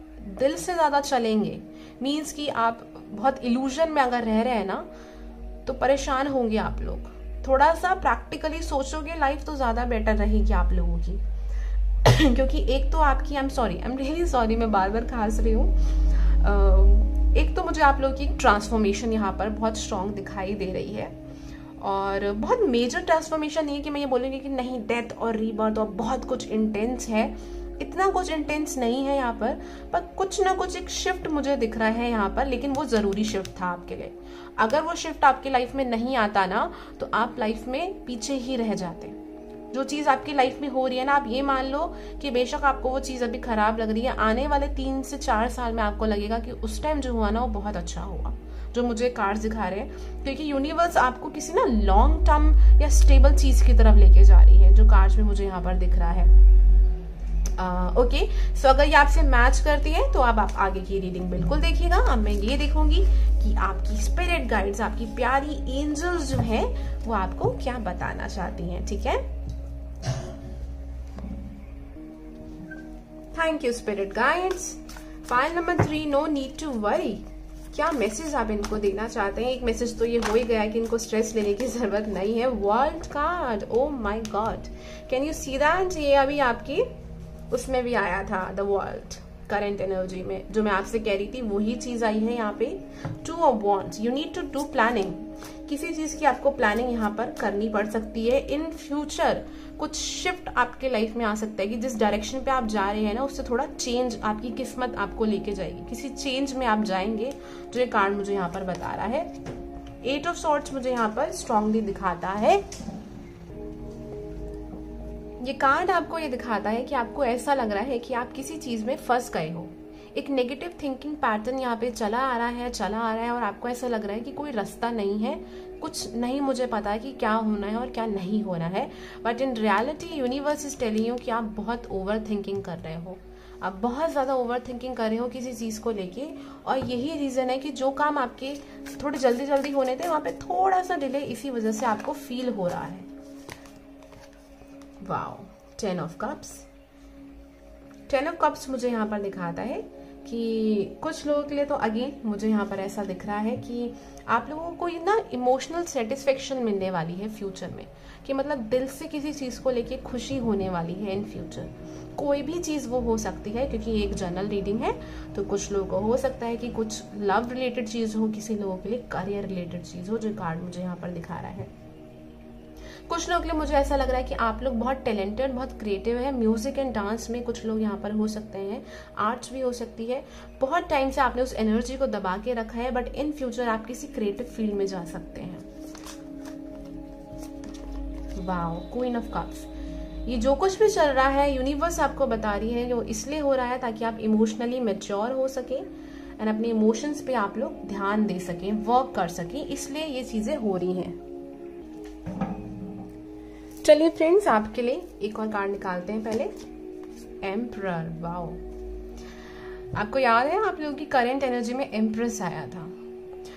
दिल से ज़्यादा चलेंगे, मीन्स कि आप बहुत इल्यूजन में अगर रह रहे हैं ना तो परेशान होंगे आप लोग। थोड़ा सा प्रैक्टिकली सोचोगे लाइफ तो ज़्यादा बेटर रहेगी आप लोगों की क्योंकि एक तो आपकी I am sorry I am really sorry मैं बार बार खास रही हूँ, एक तो मुझे आप लोगों की ट्रांसफॉर्मेशन यहाँ पर बहुत स्ट्रांग दिखाई दे रही है और बहुत मेजर ट्रांसफॉर्मेशन नहीं है कि मैं ये बोलूँगी कि नहीं डेथ और रीबर्थ और बहुत कुछ इंटेंस है, इतना कुछ इंटेंस नहीं है यहाँ पर, पर कुछ ना कुछ एक शिफ्ट मुझे दिख रहा है यहाँ पर, लेकिन वो ज़रूरी शिफ्ट था आपके लिए। अगर वो शिफ्ट आपकी लाइफ में नहीं आता ना तो आप लाइफ में पीछे ही रह जाते। जो चीज़ आपकी लाइफ में हो रही है ना, आप ये मान लो कि बेशक आपको वो चीज़ अभी ख़राब लग रही है, आने वाले तीन से चार साल में आपको लगेगा कि उस टाइम जो हुआ ना वो बहुत अच्छा हुआ, जो मुझे कार्ड्स दिखा रहे हैं, क्योंकि यूनिवर्स आपको किसी ना लॉन्ग टर्म या स्टेबल चीज़ की तरफ लेके जा रही है, जो कार्ड्स में मुझे यहाँ पर दिख रहा है। Okay uh, so okay. so, अगर ये आपसे मैच करती है तो अब आप आगे की रीडिंग बिल्कुल देखिएगा। अब मैं ये देखूंगी कि आपकी स्पिरिट गाइड्स, आपकी प्यारी एंजल्स जो हैं वो आपको क्या बताना चाहती हैं। ठीक है, thank you स्पिरिट गाइड्स। File number three, no need to worry. क्या मैसेज आप इनको देना चाहते हैं? एक मैसेज तो ये हो ही गया है कि इनको स्ट्रेस लेने की जरूरत नहीं है। World card, oh my God, can you see that? ये अभी आपकी उसमें भी आया था, द वर्ल्ड करंट एनर्जी में जो मैं आपसे कह रही थी वही चीज आई है यहाँ पे। Two of wands, you need to do planning. किसी चीज की आपको प्लानिंग यहाँ पर करनी पड़ सकती है। इन फ्यूचर कुछ शिफ्ट आपके लाइफ में आ सकता है कि जिस डायरेक्शन पे आप जा रहे हैं ना उससे थोड़ा चेंज आपकी किस्मत आपको लेके जाएगी, किसी चेंज में आप जाएंगे, जो ये कार्ड मुझे यहाँ पर बता रहा है। एट ऑफ सॉर्ड्स मुझे यहाँ पर स्ट्रांगली दिखाता है। ये कार्ड आपको ये दिखाता है कि आपको ऐसा लग रहा है कि आप किसी चीज़ में फंस गए हो। एक नेगेटिव थिंकिंग पैटर्न यहाँ पे चला आ रहा है चला आ रहा है और आपको ऐसा लग रहा है कि कोई रास्ता नहीं है, कुछ नहीं मुझे पता है कि क्या होना है और क्या नहीं होना है। But in reality universe is telling you कि आप बहुत ओवर थिंकिंग कर रहे हो, आप बहुत ज़्यादा ओवर थिंकिंग कर रहे हो किसी चीज़ को लेके, और यही रीज़न है कि जो काम आपके थोड़े जल्दी जल्दी होने थे वहाँ पर थोड़ा सा डिले, इसी वजह से आपको फील हो रहा है। Wow, टेन ऑफ कप्स। टेन ऑफ कप्स मुझे यहाँ पर दिखाता है कि कुछ लोगों के लिए तो अगेन मुझे यहाँ पर ऐसा दिख रहा है कि आप लोगों को ये ना इमोशनल सेटिस्फेक्शन मिलने वाली है फ्यूचर में, कि मतलब दिल से किसी चीज़ को लेके खुशी होने वाली है इन फ्यूचर। कोई भी चीज़ वो हो सकती है क्योंकि ये एक जनरल रीडिंग है, तो कुछ लोगों को हो सकता है कि कुछ लव रिलेटेड चीज़ हो, किसी लोगों के लिए करियर रिलेटेड चीज़ हो, जो कार्ड मुझे यहाँ पर दिखा रहा है। कुछ लोग के लिए मुझे ऐसा लग रहा है कि आप लोग बहुत टैलेंटेड, बहुत क्रिएटिव है, म्यूजिक एंड डांस में कुछ लोग यहाँ पर हो सकते हैं, आर्ट्स भी हो सकती है। बहुत टाइम से आपने उस एनर्जी को दबा के रखा है, बट इन फ्यूचर आप किसी क्रिएटिव फील्ड में जा सकते हैं। Wow, क्वीन ऑफ कप्स। ये जो कुछ भी चल रहा है यूनिवर्स आपको बता रही है वो इसलिए हो रहा है ताकि आप इमोशनली मैच्योर हो सके एंड अपने इमोशंस पे आप लोग ध्यान दे सकें, वर्क कर सकें, इसलिए ये चीजें हो रही हैं। चलिए फ्रेंड्स, आपके लिए एक और कार्ड निकालते हैं। पहले एम्परर। वाओ, आपको याद है आप लोगों की करंट एनर्जी में एम्प्रेस आया था।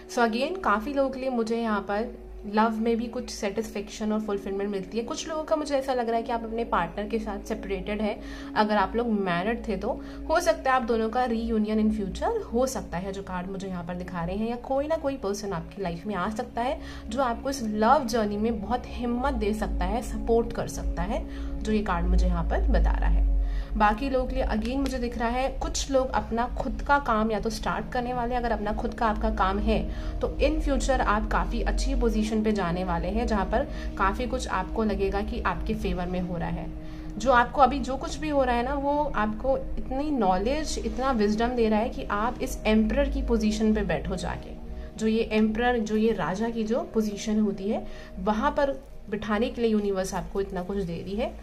सो so अगेन काफ़ी लोगों के लिए मुझे यहाँ पर लव में भी कुछ सेटिस्फेक्शन और फुलफिलमेंट मिलती है। कुछ लोगों का मुझे ऐसा लग रहा है कि आप अपने पार्टनर के साथ सेपरेटेड है, अगर आप लोग मैरिड थे तो हो सकता है आप दोनों का रीयूनियन इन फ्यूचर हो सकता है, जो कार्ड मुझे यहाँ पर दिखा रहे हैं, या कोई ना कोई पर्सन आपकी लाइफ में आ सकता है जो आपको इस लव जर्नी में बहुत हिम्मत दे सकता है, सपोर्ट कर सकता है, जो ये कार्ड मुझे यहाँ पर बता रहा है। बाकी लोगों के लिए अगेन मुझे दिख रहा है कुछ लोग अपना खुद का काम या तो स्टार्ट करने वाले हैं, अगर अपना खुद का आपका काम है तो इन फ्यूचर आप काफ़ी अच्छी पोजीशन पे जाने वाले हैं, जहाँ पर काफ़ी कुछ आपको लगेगा कि आपके फेवर में हो रहा है। जो आपको अभी जो कुछ भी हो रहा है ना वो आपको इतनी नॉलेज, इतना विजडम दे रहा है कि आप इस एम्परर की पोजीशन पे बैठो जाके, जो ये एम्परर, जो ये राजा की जो पोजीशन होती है वहाँ पर बिठाने के लिए यूनिवर्स आपको इतना कुछ दे रही है।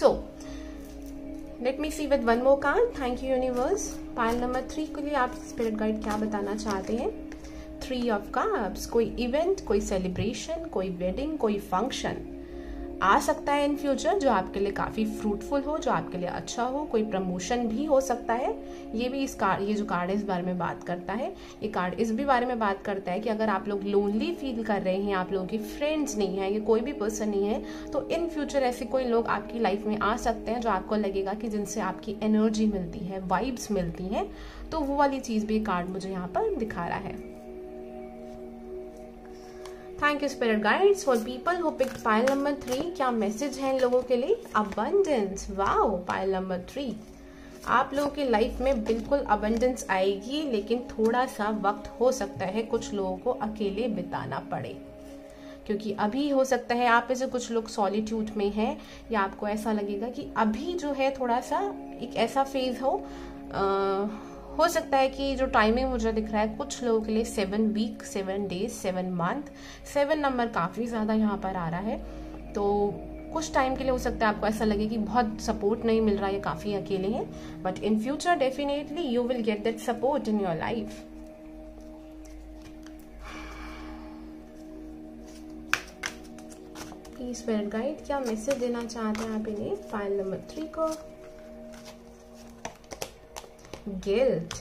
So so, let me see with one more card. Thank you universe. Pile number three के लिए आप स्पिरिट गाइड क्या बताना चाहते हैं? Three of cups. कोई इवेंट, कोई सेलिब्रेशन, कोई वेडिंग, कोई फंक्शन आ सकता है इन फ्यूचर जो आपके लिए काफ़ी फ्रूटफुल हो, जो आपके लिए अच्छा हो। कोई प्रमोशन भी हो सकता है। ये भी इस कार्ड, ये जो कार्ड इस बारे में बात करता है, ये कार्ड इस भी बारे में बात करता है कि अगर आप लोग लोनली फील कर रहे हैं, आप लोगों के फ्रेंड्स नहीं हैं, ये कोई भी पर्सन नहीं है, तो इन फ्यूचर ऐसे कोई लोग आपकी लाइफ में आ सकते हैं जो आपको लगेगा कि जिनसे आपकी एनर्जी मिलती है, वाइब्स मिलती हैं, तो वो वाली चीज भी कार्ड मुझे यहाँ पर दिखा रहा है. Thank you स्पिरिट गाइड्स for people who picked pile number three. क्या मैसेज है इन लोगों के लिए? Abundance. Wow, pile number three. आप लोगों की लाइफ में बिल्कुल अबंडेंस आएगी, लेकिन थोड़ा सा वक्त हो सकता है कुछ लोगों को अकेले बिताना पड़े, क्योंकि अभी हो सकता है आप ऐसे कुछ लोग सॉलिट्यूड में हैं, या आपको ऐसा लगेगा कि अभी जो है थोड़ा सा एक ऐसा फेज हो आ, हो सकता है कि जो टाइमिंग मुझे दिख रहा है कुछ लोगों के लिए seven week seven days seven month seven number काफ़ी ज़्यादा यहाँ पर आ रहा है. तो कुछ टाइम के लिए हो सकता है आपको ऐसा लगे कि बहुत सपोर्ट नहीं मिल रहा है, काफ़ी अकेले हैं, but in future definitely you will get that support in your life. Please spirit guide, क्या मैसेज देना चाहते हैं आप इन्हें फाइल नंबर थ्री को? Guilt.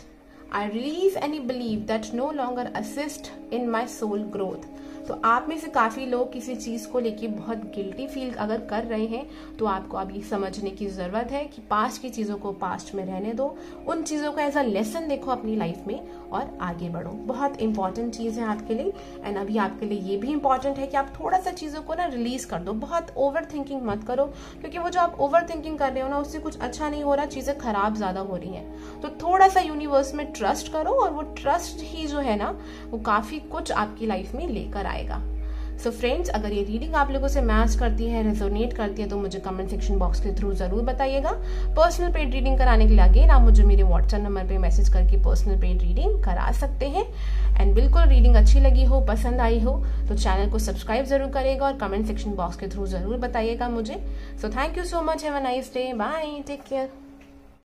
I release and believe that no longer assist in my soul growth. तो आप में से काफ़ी लोग किसी चीज़ को लेके बहुत गिल्टी फील अगर कर रहे हैं, तो आपको अब ये समझने की ज़रूरत है कि पास्ट की चीज़ों को पास्ट में रहने दो, उन चीज़ों का एज अ लेसन देखो अपनी लाइफ में और आगे बढ़ो. बहुत इंपॉर्टेंट चीज़ है आपके लिए. एंड अभी आपके लिए ये भी इंपॉर्टेंट है कि आप थोड़ा सा चीज़ों को ना रिलीज़ कर दो, बहुत ओवर थिंकिंग मत करो, क्योंकि वो जो आप ओवर थिंकिंग कर रहे हो ना उससे कुछ अच्छा नहीं हो रहा, चीज़ें ख़राब ज़्यादा हो रही हैं. तो थोड़ा सा यूनिवर्स में ट्रस्ट करो, और वो ट्रस्ट ही जो है ना वो काफ़ी कुछ आपकी लाइफ में लेकर आएगा. सो so फ्रेंड्स, अगर ये रीडिंग आप लोगों से मैच करती है, रेजोनेट करती है, तो मुझे कमेंट सेक्शन बॉक्स के थ्रू जरूर बताइएगा. पर्सनल पेड रीडिंग कराने के लिए अगेन आप मुझे मेरे व्हाट्सएप नंबर पे मैसेज करके पर्सनल पेड रीडिंग करा सकते हैं. एंड बिल्कुल रीडिंग अच्छी लगी हो, पसंद आई हो, तो चैनल को सब्सक्राइब जरूर करिएगा और कमेंट सेक्शन बॉक्स के थ्रू जरूर बताइएगा मुझे. So thank you so much. Have a nice day. Bye. Take care.